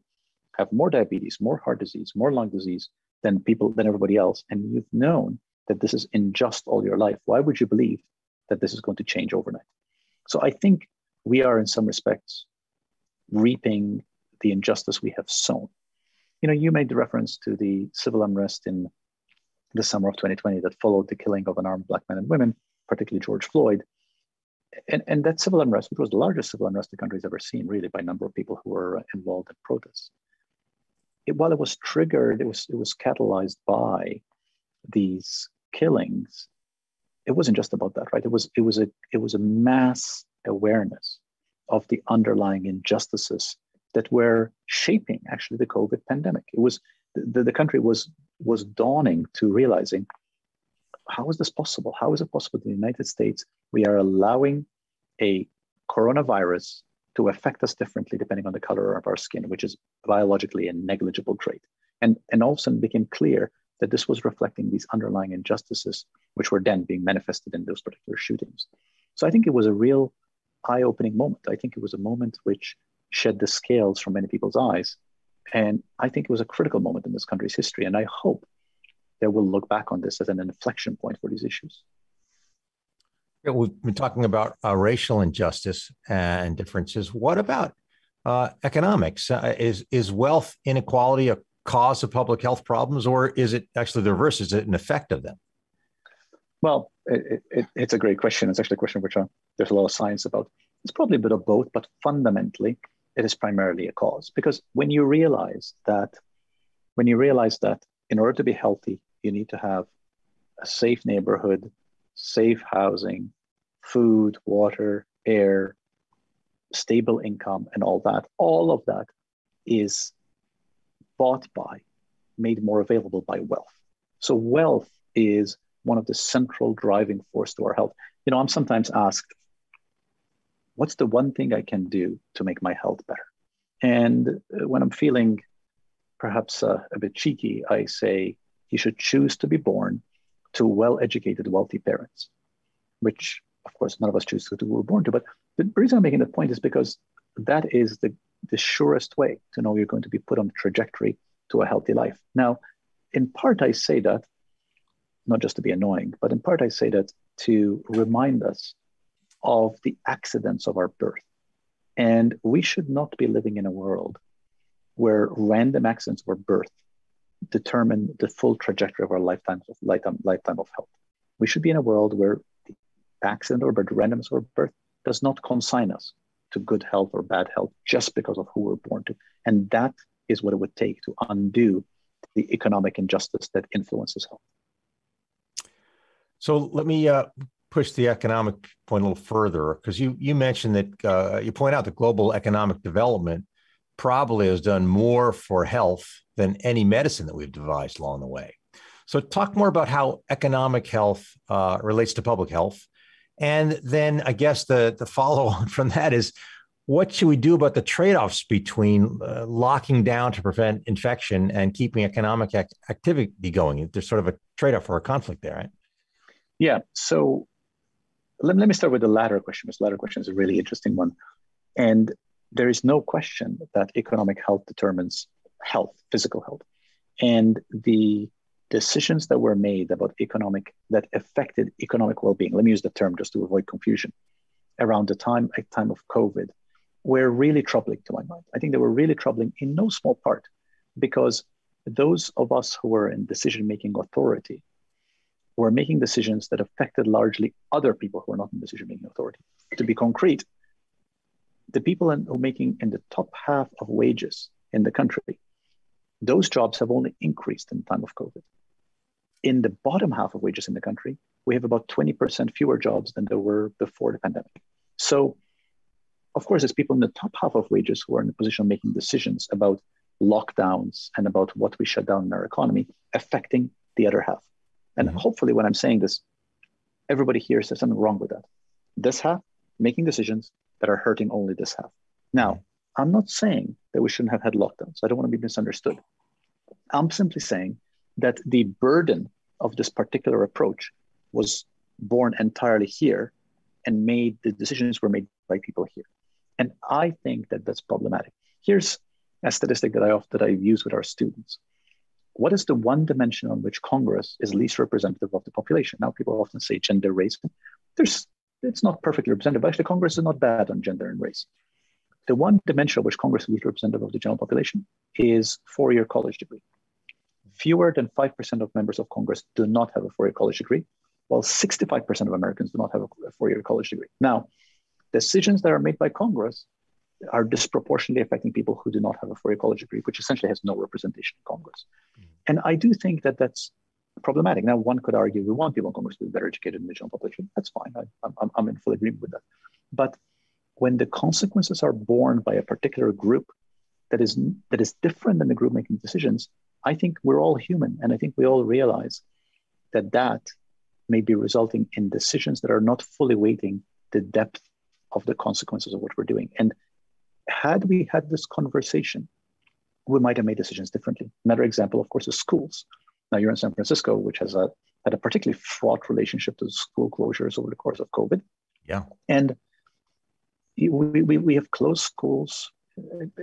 have more diabetes, more heart disease, more lung disease than people, than everybody else, and you've known that this is unjust all your life, why would you believe that this is going to change overnight? So I think we are in some respects reaping the injustice we have sown. You know, you made the reference to the civil unrest in the summer of twenty twenty that followed the killing of unarmed Black men and women, particularly George Floyd. And, and that civil unrest, which was the largest civil unrest the country's ever seen, really, by a number of people who were involved in protests. It, while it was triggered, it was, it was catalyzed by these killings, it wasn't just about that, right? It was, it was, a, it was a mass awareness of the underlying injustices that were shaping actually the COVID pandemic. It was the, the country was was dawning to realizing, how is this possible? How is it possible in the United States we are allowing a coronavirus to affect us differently depending on the color of our skin, which is biologically a negligible trait? And, and all of a sudden it became clear that this was reflecting these underlying injustices, which were then being manifested in those particular shootings. So I think it was a real eye-opening moment. I think it was a moment which shed the scales from many people's eyes. And I think it was a critical moment in this country's history. And I hope that we'll look back on this as an inflection point for these issues. Yeah, we've been talking about uh, racial injustice and differences. What about uh, economics? Uh, is, is wealth inequality a cause of public health problems, or is it actually the reverse? Is it an effect of them? Well, it, it, it's a great question. It's actually a question which uh, there's a lot of science about. It's probably a bit of both, but fundamentally, it is primarily a cause. Because when you realize that, when you realize that in order to be healthy, you need to have a safe neighborhood, safe housing, food, water, air, stable income, and all that. All of that is bought by, made more available by wealth. So wealth is one of the central driving force to our health. You know, I'm sometimes asked, what's the one thing I can do to make my health better? And when I'm feeling perhaps uh, a bit cheeky, I say, you should choose to be born to well-educated, wealthy parents, which, of course, none of us choose to who we're born to. But the reason I'm making that point is because that is the, the surest way to know you're going to be put on the trajectory to a healthy life. Now, in part, I say that, not just to be annoying, but in part, I say that to remind us of the accidents of our birth. And we should not be living in a world where random accidents of our birth determine the full trajectory of our lifetime of, lifetime, lifetime of health. We should be in a world where the accident or the randomness of our birth does not consign us to good health or bad health just because of who we're born to. And that is what it would take to undo the economic injustice that influences health. So let me uh, push the economic point a little further, because you, you mentioned that uh, you point out that global economic development probably has done more for health than any medicine that we've devised along the way. So talk more about how economic health uh, relates to public health. And then I guess the, the follow-on from that is, what should we do about the trade-offs between uh, locking down to prevent infection and keeping economic ac- activity going? There's sort of a trade-off or a conflict there, right? Yeah, so let, let me start with the latter question. This latter question is a really interesting one. And there is no question that economic health determines health, physical health. And the decisions that were made about economic, that affected economic well-being, let me use the term just to avoid confusion, around the time, at time of COVID, were really troubling to my mind. I think they were really troubling in no small part because those of us who were in decision-making authority were making decisions that affected largely other people who were not in decision-making authority. To be concrete, the people in, who are making in the top half of wages in the country, those jobs have only increased in the time of COVID. In the bottom half of wages in the country, we have about twenty percent fewer jobs than there were before the pandemic. So, of course, it's people in the top half of wages who are in the position of making decisions about lockdowns and about what we shut down in our economy, affecting the other half. And hopefully when I'm saying this, everybody here says something wrong with that. This half, making decisions that are hurting only this half. Now, I'm not saying that we shouldn't have had lockdowns. I don't want to be misunderstood. I'm simply saying that the burden of this particular approach was born entirely here and made the decisions were made by people here. And I think that that's problematic. Here's a statistic that I often that I use with our students. What is the one dimension on which Congress is least representative of the population? Now, people often say gender, race. There's, it's not perfectly representative. Actually, Congress is not bad on gender and race. The one dimension on which Congress is least representative of the general population is four-year college degree. Fewer than five percent of members of Congress do not have a four-year college degree, while sixty-five percent of Americans do not have a four-year college degree. Now, decisions that are made by Congress are disproportionately affecting people who do not have a four-year college degree, which essentially has no representation in Congress. Mm. And I do think that that's problematic. Now, one could argue we want people in Congress to be better educated in the general population. That's fine. I, I'm, I'm in full agreement with that. But when the consequences are borne by a particular group, that is that is different than the group making decisions, I think we're all human. And I think we all realize that that may be resulting in decisions that are not fully weighting the depth of the consequences of what we're doing. And had we had this conversation, we might have made decisions differently. Another example, of course, is schools. Now you're in San Francisco, which has a, had a particularly fraught relationship to school closures over the course of COVID. Yeah. And we, we, we have closed schools.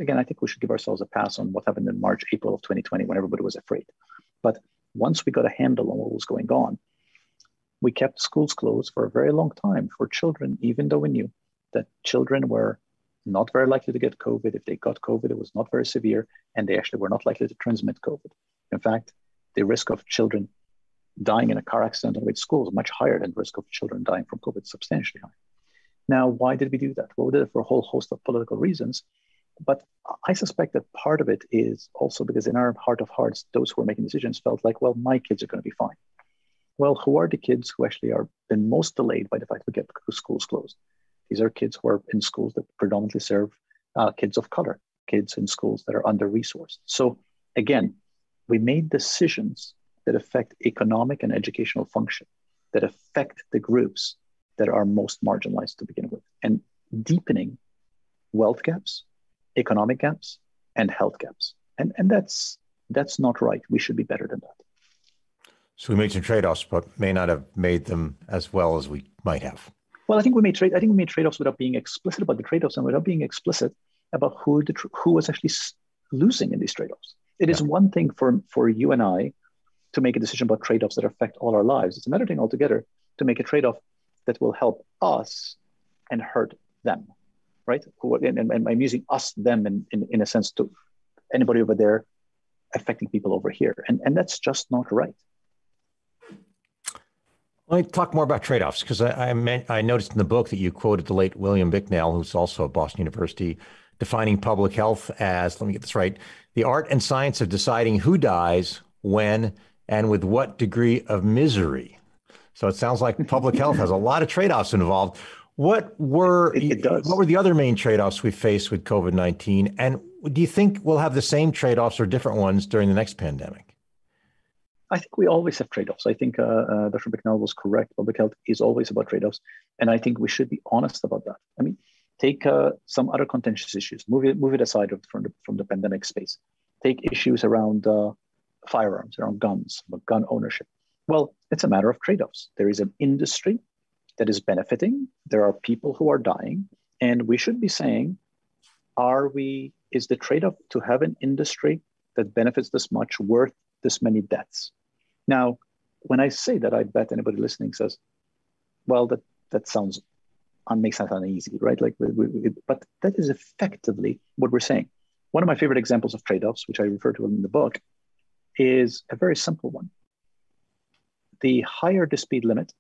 Again, I think we should give ourselves a pass on what happened in March, April of twenty twenty, when everybody was afraid. But once we got a handle on what was going on, we kept schools closed for a very long time for children, even though we knew that children were not very likely to get COVID. If they got COVID, it was not very severe, and they actually were not likely to transmit COVID. In fact, the risk of children dying in a car accident on the way to school is much higher than the risk of children dying from COVID, substantially higher. Now, why did we do that? Well, we did it for a whole host of political reasons, but I suspect that part of it is also because in our heart of hearts, those who are making decisions felt like, well, my kids are going to be fine. Well, who are the kids who actually are been most delayed by the fact we get schools closed? These are kids who are in schools that predominantly serve uh, kids of color, kids in schools that are under-resourced. So again, we made decisions that affect economic and educational function, that affect the groups that are most marginalized to begin with, and deepening wealth gaps, economic gaps, and health gaps. And, and that's, that's not right. We should be better than that. So we made some trade-offs, but may not have made them as well as we might have. Well, I think we made trade. I think we made trade-offs without being explicit about the trade-offs and without being explicit about who the tr- who was actually losing in these trade-offs. It yeah. is one thing for for you and I to make a decision about trade-offs that affect all our lives. It's another thing altogether to make a trade-off that will help us and hurt them, right? And, and, and I'm using us, them, in, in, in a sense to anybody over there affecting people over here. And, and that's just not right. Let me talk more about trade-offs, because I I, meant, I noticed in the book that you quoted the late William Bicknell, who's also at Boston University, defining public health as, let me get this right, the art and science of deciding who dies, when, and with what degree of misery. So it sounds like public health has a lot of trade-offs involved. What were it, it does. What were the other main trade-offs we faced with COVID nineteen? And do you think we'll have the same trade-offs or different ones during the next pandemic? I think we always have trade-offs. I think uh, uh, Doctor Bicknell was correct. Public health is always about trade-offs. And I think we should be honest about that. I mean, take uh, some other contentious issues. Move it, move it aside from the, from the pandemic space. Take issues around uh, firearms, around guns, about gun ownership. Well, it's a matter of trade-offs. There is an industry that is benefiting. There are people who are dying. And we should be saying, are we? Is the trade-off to have an industry that benefits this much worth this many deaths? Now, when I say that, I bet anybody listening says, well, that, that sounds, makes that uneasy, right? Like, we, we, but that is effectively what we're saying. One of my favorite examples of trade-offs, which I refer to in the book, is a very simple one. The higher the speed limit,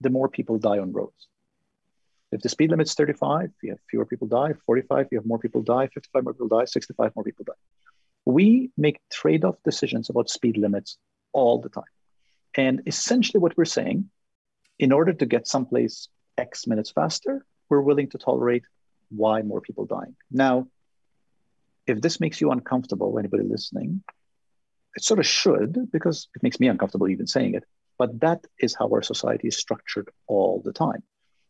the more people die on roads. If the speed limit's thirty-five, you have fewer people die. forty-five, you have more people die. fifty-five, more people die. sixty-five, more people die. We make trade-off decisions about speed limits all the time. And essentially what we're saying, in order to get someplace X minutes faster, we're willing to tolerate Y more people dying. Now, if this makes you uncomfortable, anybody listening, it sort of should, because it makes me uncomfortable even saying it, but that is how our society is structured all the time.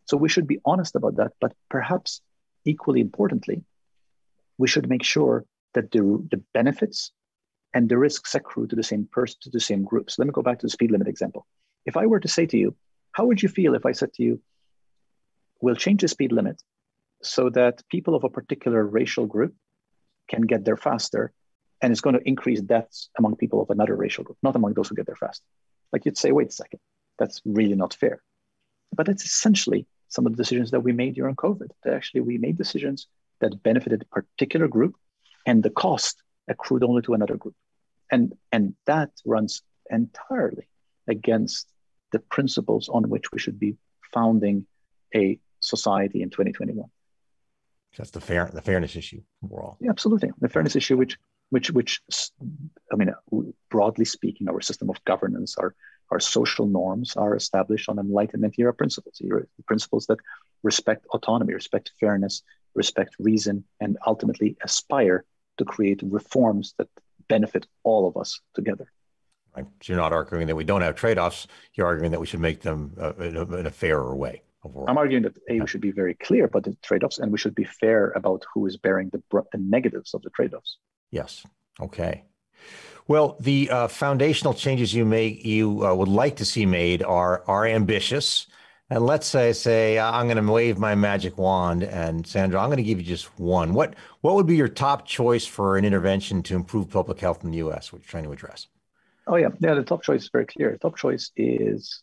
So we should be honest about that, but perhaps equally importantly, we should make sure that the, the benefits and the risks accrue to the same person, to the same groups. Let me go back to the speed limit example. If I were to say to you, how would you feel if I said to you, we'll change the speed limit so that people of a particular racial group can get there faster, and it's going to increase deaths among people of another racial group, not among those who get there fast. Like, you'd say, wait a second, that's really not fair. But that's essentially some of the decisions that we made during COVID. That actually, we made decisions that benefited a particular group, and the cost accrued only to another group. And, and that runs entirely against the principles on which we should be founding a society in twenty twenty-one. That's the fair, the fairness issue overall. Yeah, absolutely. The fairness issue, which, which, which, I mean, broadly speaking, our system of governance, our, our social norms are established on Enlightenment era principles, principles that respect autonomy, respect fairness, respect reason, and ultimately aspire to create reforms that benefit all of us together. Right. So you're not arguing that we don't have trade-offs. You're arguing that we should make them uh, in, a, in a fairer way. Overall. I'm arguing that A, we should be very clear about the trade-offs, and we should be fair about who is bearing the, the negatives of the trade-offs. Yes. Okay. Well, the uh, foundational changes you make, you uh, would like to see made are are ambitious. And let's say, say I'm going to wave my magic wand, and Sandro, I'm going to give you just one. What what would be your top choice for an intervention to improve public health in the U S, what you're trying to address? Oh, yeah. Yeah, the top choice is very clear. The top choice is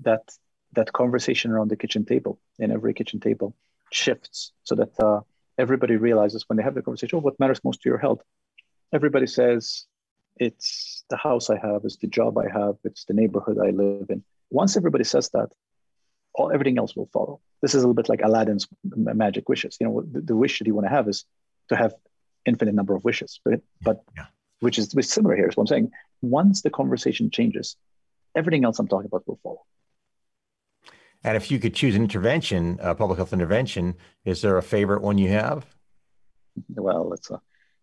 that that conversation around the kitchen table, in every kitchen table, shifts so that uh, everybody realizes when they have the conversation, oh, what matters most to your health? Everybody says, it's the house I have, it's the job I have, it's the neighborhood I live in. Once everybody says that, all everything else will follow. This is a little bit like Aladdin's magic wishes. You know, the, the wish that you want to have is to have infinite number of wishes, but, but yeah. which is which similar here is what I'm saying. Once the conversation changes, everything else I'm talking about will follow. And if you could choose an intervention, a public health intervention, is there a favorite one you have? Well, it's a,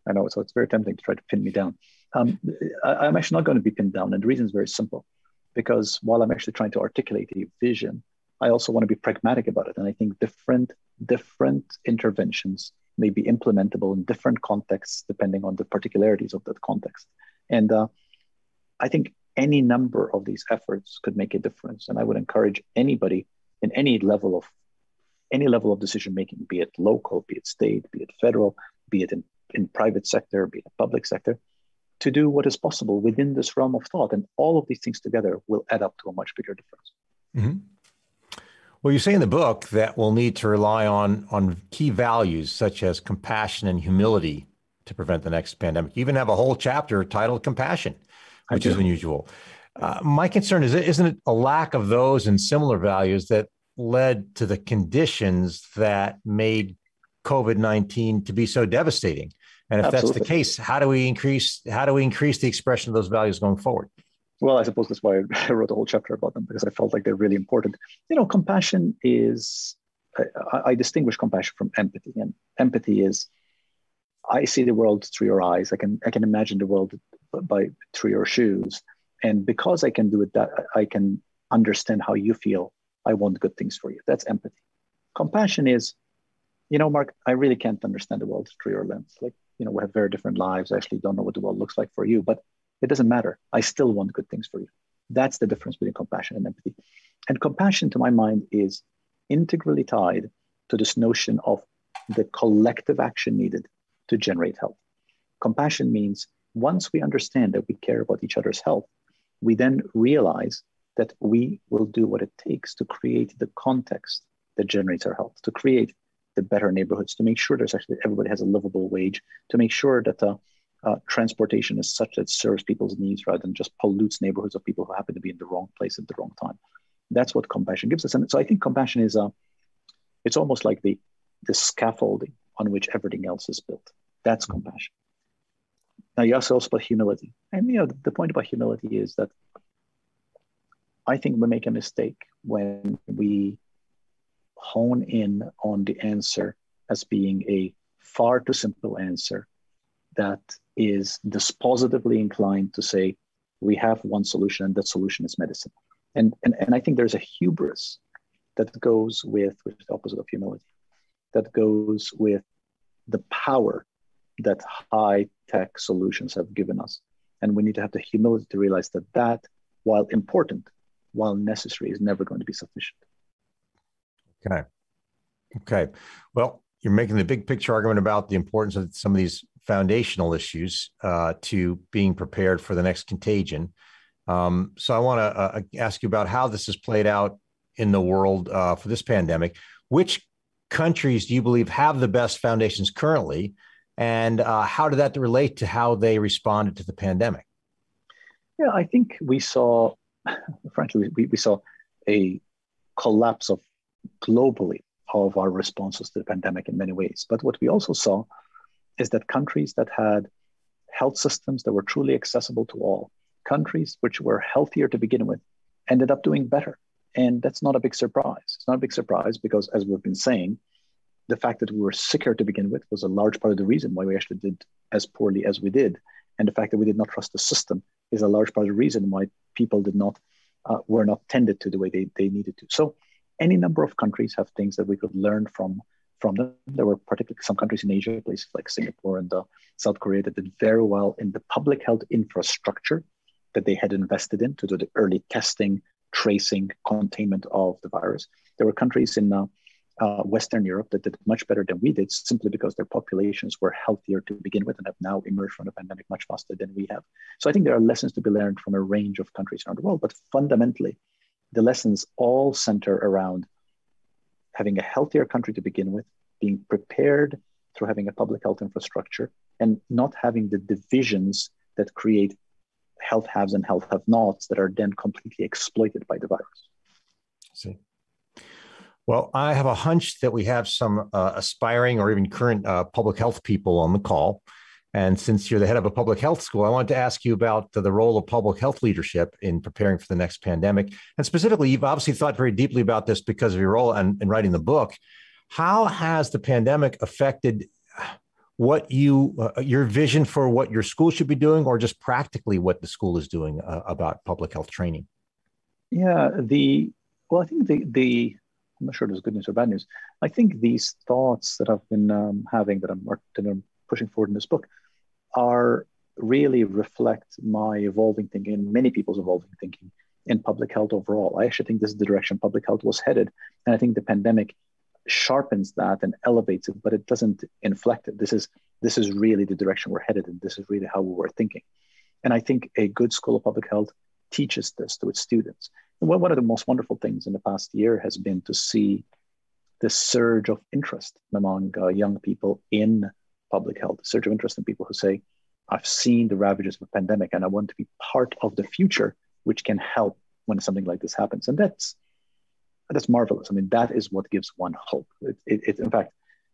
I know, so it's very tempting to try to pin me down. Um, I, I'm actually not going to be pinned down. And the reason is very simple, because while I'm actually trying to articulate a vision, I also want to be pragmatic about it. And I think different, different interventions may be implementable in different contexts, depending on the particularities of that context. And uh, I think any number of these efforts could make a difference. And I would encourage anybody in any level of any level of decision-making, be it local, be it state, be it federal, be it in, in private sector, be it public sector, to do what is possible within this realm of thought. And all of these things together will add up to a much bigger difference. Mm-hmm. Well, you say in the book that we'll need to rely on, on key values such as compassion and humility to prevent the next pandemic. You even have a whole chapter titled Compassion, which is unusual. Uh, my concern is, isn't it a lack of those and similar values that led to the conditions that made COVID nineteen to be so devastating? And if Absolutely. That's the case, how do we increase how do we increase the expression of those values going forward? Well, I suppose that's why I wrote a whole chapter about them, because I felt like they're really important. You know, compassion is, I, I distinguish compassion from empathy, and empathy is, I see the world through your eyes. I can I can imagine the world by through your shoes, and because I can do it, that I can understand how you feel. I want good things for you. That's empathy. Compassion is, you know, Mark, I really can't understand the world through your lens. Like, you know, we have very different lives. I actually don't know what the world looks like for you, but it doesn't matter. I still want good things for you. That's the difference between compassion and empathy. And compassion, to my mind, is integrally tied to this notion of the collective action needed to generate health. Compassion means once we understand that we care about each other's health, we then realize that we will do what it takes to create the context that generates our health, to create the better neighborhoods, to make sure there's actually everybody has a livable wage, to make sure that uh, uh, transportation is such that it serves people's needs rather than just pollutes neighborhoods of people who happen to be in the wrong place at the wrong time. That's what compassion gives us. And so I think compassion is, uh, it's almost like the, the scaffolding on which everything else is built. That's compassion. Now, you asked also about humility. And, you know, the point about humility is that I think we make a mistake when we hone in on the answer as being a far too simple answer that is dispositively inclined to say, we have one solution and that solution is medicine. And, and, and I think there's a hubris that goes with, with the opposite of humility, that goes with the power that high-tech solutions have given us. And we need to have the humility to realize that that, while important, while necessary, is never going to be sufficient. Okay. Okay. Well, you're making the big picture argument about the importance of some of these foundational issues uh, to being prepared for the next contagion. Um, so I want to uh, ask you about how this has played out in the world uh, for this pandemic. Which countries do you believe have the best foundations currently? And uh, how did that relate to how they responded to the pandemic? Yeah, I think we saw, frankly, we, we saw a collapse of globally of our responses to the pandemic in many ways. But what we also saw is that countries that had health systems that were truly accessible to all, countries which were healthier to begin with, ended up doing better. And that's not a big surprise. It's not a big surprise because, as we've been saying, the fact that we were sicker to begin with was a large part of the reason why we actually did as poorly as we did. And the fact that we did not trust the system is a large part of the reason why people did not, uh, were not tended to the way they, they needed to. So any number of countries have things that we could learn from from them. There were particularly some countries in Asia, places like Singapore and uh, South Korea, that did very well in the public health infrastructure that they had invested in to do the early testing, tracing, containment of the virus. There were countries in uh, uh, Western Europe that did much better than we did, simply because their populations were healthier to begin with and have now emerged from the pandemic much faster than we have. So I think there are lessons to be learned from a range of countries around the world, but fundamentally, the lessons all center around having a healthier country to begin with, being prepared through having a public health infrastructure, and not having the divisions that create health haves and health have-nots that are then completely exploited by the virus. See. Well, I have a hunch that we have some uh, aspiring or even current uh, public health people on the call. And since you're the head of a public health school, I wanted to ask you about the role of public health leadership in preparing for the next pandemic. And specifically, you've obviously thought very deeply about this because of your role in, in writing the book. How has the pandemic affected what you, uh, your vision for what your school should be doing, or just practically what the school is doing uh, about public health training? Yeah, the, well, I think the, the I'm not sure there's good news or bad news. I think these thoughts that I've been um, having that I'm, that I'm pushing forward in this book are really reflect my evolving thinking and many people's evolving thinking in public health overall. I actually think this is the direction public health was headed. And I think the pandemic sharpens that and elevates it, but it doesn't inflect it. This is, this is really the direction we're headed. And this is really how we were thinking. And I think a good school of public health teaches this to its students. And one of the most wonderful things in the past year has been to see the surge of interest among uh, young people in public health, surge of interest in people who say, I've seen the ravages of a pandemic and I want to be part of the future, which can help when something like this happens. And that's that's marvelous. I mean, that is what gives one hope. It, it, it, in fact,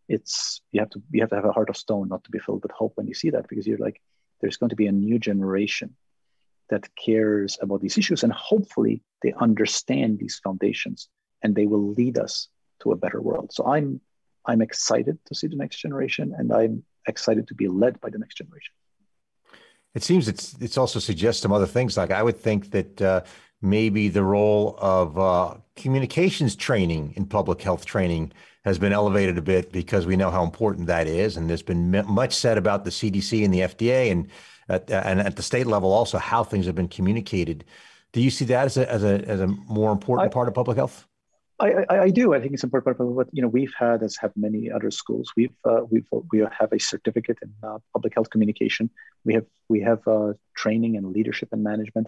it's you have to you have to have a heart of stone not to be filled with hope when you see that, because you're like, there's going to be a new generation that cares about these issues, and hopefully they understand these foundations and they will lead us to a better world. So I'm I'm excited to see the next generation, and I'm excited to be led by the next generation. It seems it's it's also suggests some other things. Like I would think that uh, maybe the role of uh, communications training in public health training has been elevated a bit, because we know how important that is. And there's been much said about the C D C and the F D A, and at, and at the state level also how things have been communicated. Do you see that as a as a, as a more important I, part of public health? I, I, I do. I think it's important. But what, you know, we've had, as have many other schools, we've uh, we've we have a certificate in uh, public health communication. We have we have uh, training in leadership and management.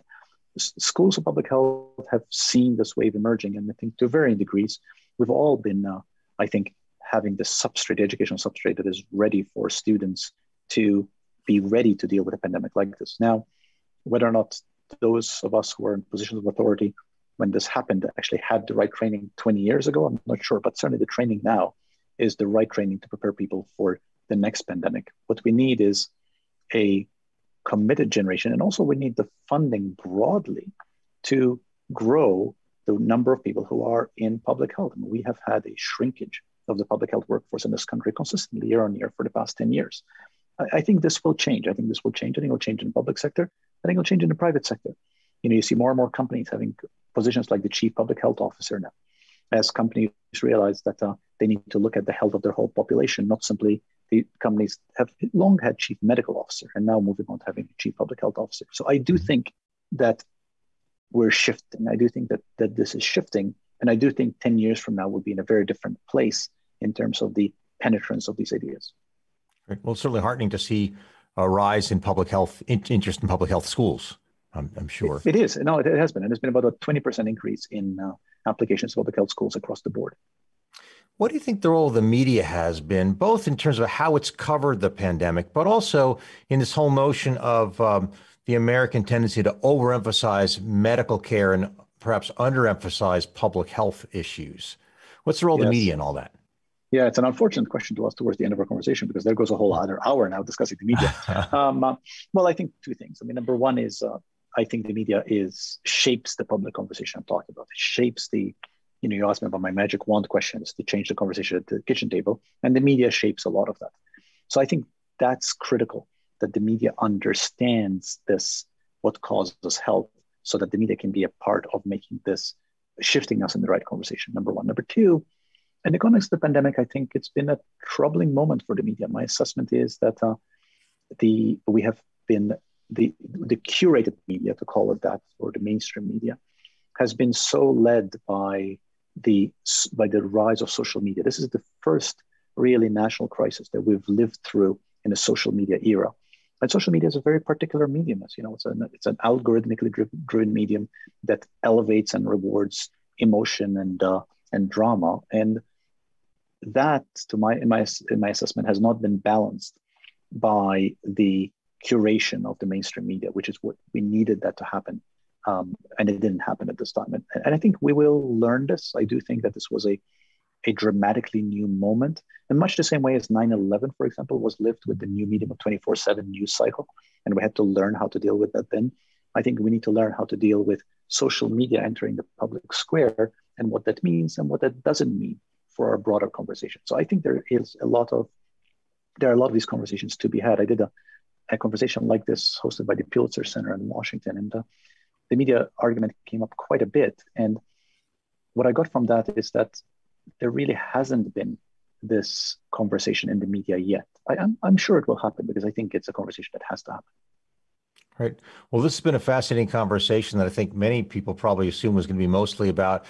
S- schools of public health have seen this wave emerging, and I think to varying degrees, we've all been, uh, I think, having the substrate, the educational substrate that is ready for students to be ready to deal with a pandemic like this. Now, whether or not those of us who are in positions of authority when this happened actually had the right training twenty years ago, I'm not sure, but certainly the training now is the right training to prepare people for the next pandemic. What we need is a committed generation, and also we need the funding broadly to grow the number of people who are in public health. I mean, we have had a shrinkage of the public health workforce in this country consistently year on year for the past ten years. I, I think this will change. I think this will change. I think it will change in the public sector. I think it will change in the private sector. You know, you see more and more companies having positions like the chief public health officer now, as companies realize that uh, they need to look at the health of their whole population, not simply the companies have long had chief medical officer and now moving on to having chief public health officer. So I do think that we're shifting. I do think that, that this is shifting. And I do think ten years from now we'll be in a very different place in terms of the penetrance of these ideas. Right. Well, it's certainly heartening to see a rise in public health, in, interest in public health schools. I'm, I'm sure it, it is. No, it, it has been, and it's been about a twenty percent increase in uh, applications to public health schools across the board. What do you think the role of the media has been, both in terms of how it's covered the pandemic, but also in this whole notion of um, the American tendency to overemphasize medical care and perhaps underemphasize public health issues? What's the role yes. of the media in all that? Yeah, it's an unfortunate question to us towards the end of our conversation, because there goes a whole other hour now discussing the media. um, uh, well, I think two things. I mean, number one is, uh, I think the media is shapes the public conversation I'm talking about. It shapes the you know, you asked me about my magic wand questions to change the conversation at the kitchen table, and the media shapes a lot of that. So I think that's critical, that the media understands this, what causes health, so that the media can be a part of making this, shifting us in the right conversation, number one. Number two, in the context of the pandemic, I think it's been a troubling moment for the media. My assessment is that uh, the we have been, the, the curated media, to call it that, or the mainstream media, has been so led by the by the rise of social media. This is the first really national crisis that we've lived through in a social media era. And social media is a very particular medium, as you know, it's an, it's an algorithmically driven, driven medium that elevates and rewards emotion and uh, and drama. And that, to my in, my in my assessment, has not been balanced by the curation of the mainstream media, which is what we needed that to happen. Um, and it didn't happen at this time. And, and I think we will learn this. I do think that this was a, a dramatically new moment, in much the same way as nine eleven, for example, was lived with the new medium of twenty-four seven news cycle. And we had to learn how to deal with that then. I think we need to learn how to deal with social media entering the public square and what that means and what that doesn't mean for our broader conversation. So I think there is a lot of, there are a lot of these conversations to be had. I did a, a conversation like this hosted by the Pulitzer Center in Washington, and uh, the media argument came up quite a bit. And what I got from that is that there really hasn't been this conversation in the media yet. I, I'm, I'm sure it will happen, because I think it's a conversation that has to happen. Right. Well, this has been a fascinating conversation that I think many people probably assume was going to be mostly about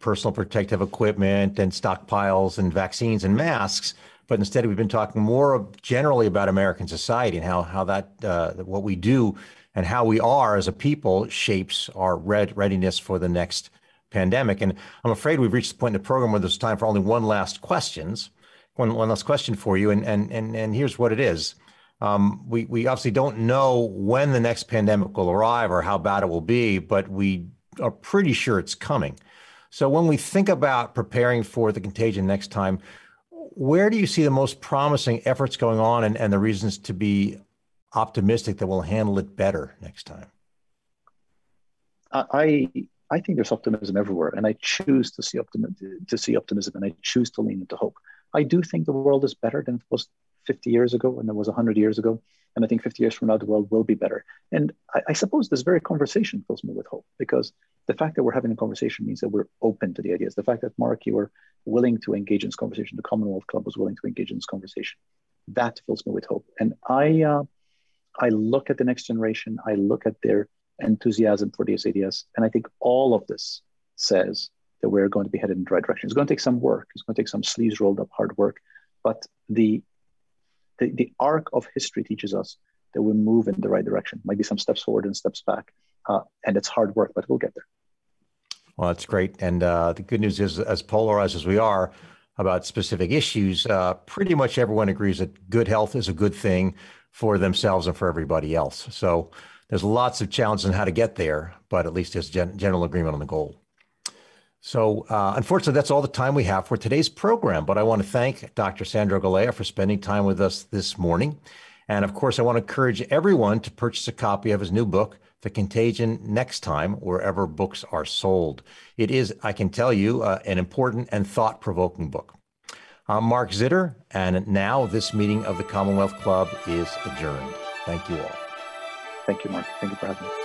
personal protective equipment and stockpiles and vaccines and masks. But instead, we've been talking more generally about American society and how, how that, uh, what we do and how we are as a people shapes our red readiness for the next pandemic. And I'm afraid we've reached the point in the program where there's time for only one last questions, one, one last question for you. And, and, and, and here's what it is. Um, we, we obviously don't know when the next pandemic will arrive or how bad it will be, but we are pretty sure it's coming. So when we think about preparing for the contagion next time, where do you see the most promising efforts going on, and, and the reasons to be optimistic that we'll handle it better next time? I I think there's optimism everywhere, and I choose to see optimism, to see optimism, and I choose to lean into hope. I do think the world is better than it was fifty years ago, and it was one hundred years ago, and I think fifty years from now the world will be better. And I, I suppose this very conversation fills me with hope, because the fact that we're having a conversation means that we're open to the ideas. The fact that, Mark, you were willing to engage in this conversation, the Commonwealth Club was willing to engage in this conversation, that fills me with hope. And I uh, I look at the next generation, I look at their enthusiasm for these ideas, and I think all of this says that we're going to be headed in the right direction. It's going to take some work, it's going to take some sleeves rolled up hard work, but the, the, the arc of history teaches us that we move in the right direction. Maybe some steps forward and steps back, uh, and it's hard work, but we'll get there. Well, that's great. And uh, the good news is, as polarized as we are about specific issues, uh, pretty much everyone agrees that good health is a good thing for themselves and for everybody else. So there's lots of challenges on how to get there, but at least there's gen- general agreement on the goal. So uh, unfortunately, that's all the time we have for today's program, but I want to thank Doctor Sandro Galea for spending time with us this morning. And of course, I want to encourage everyone to purchase a copy of his new book, The Contagion Next Time, wherever books are sold. It is, I can tell you, uh, an important and thought-provoking book. I'm Mark Zitter, and now this meeting of the Commonwealth Club is adjourned. Thank you all. Thank you, Mark. Thank you for having me.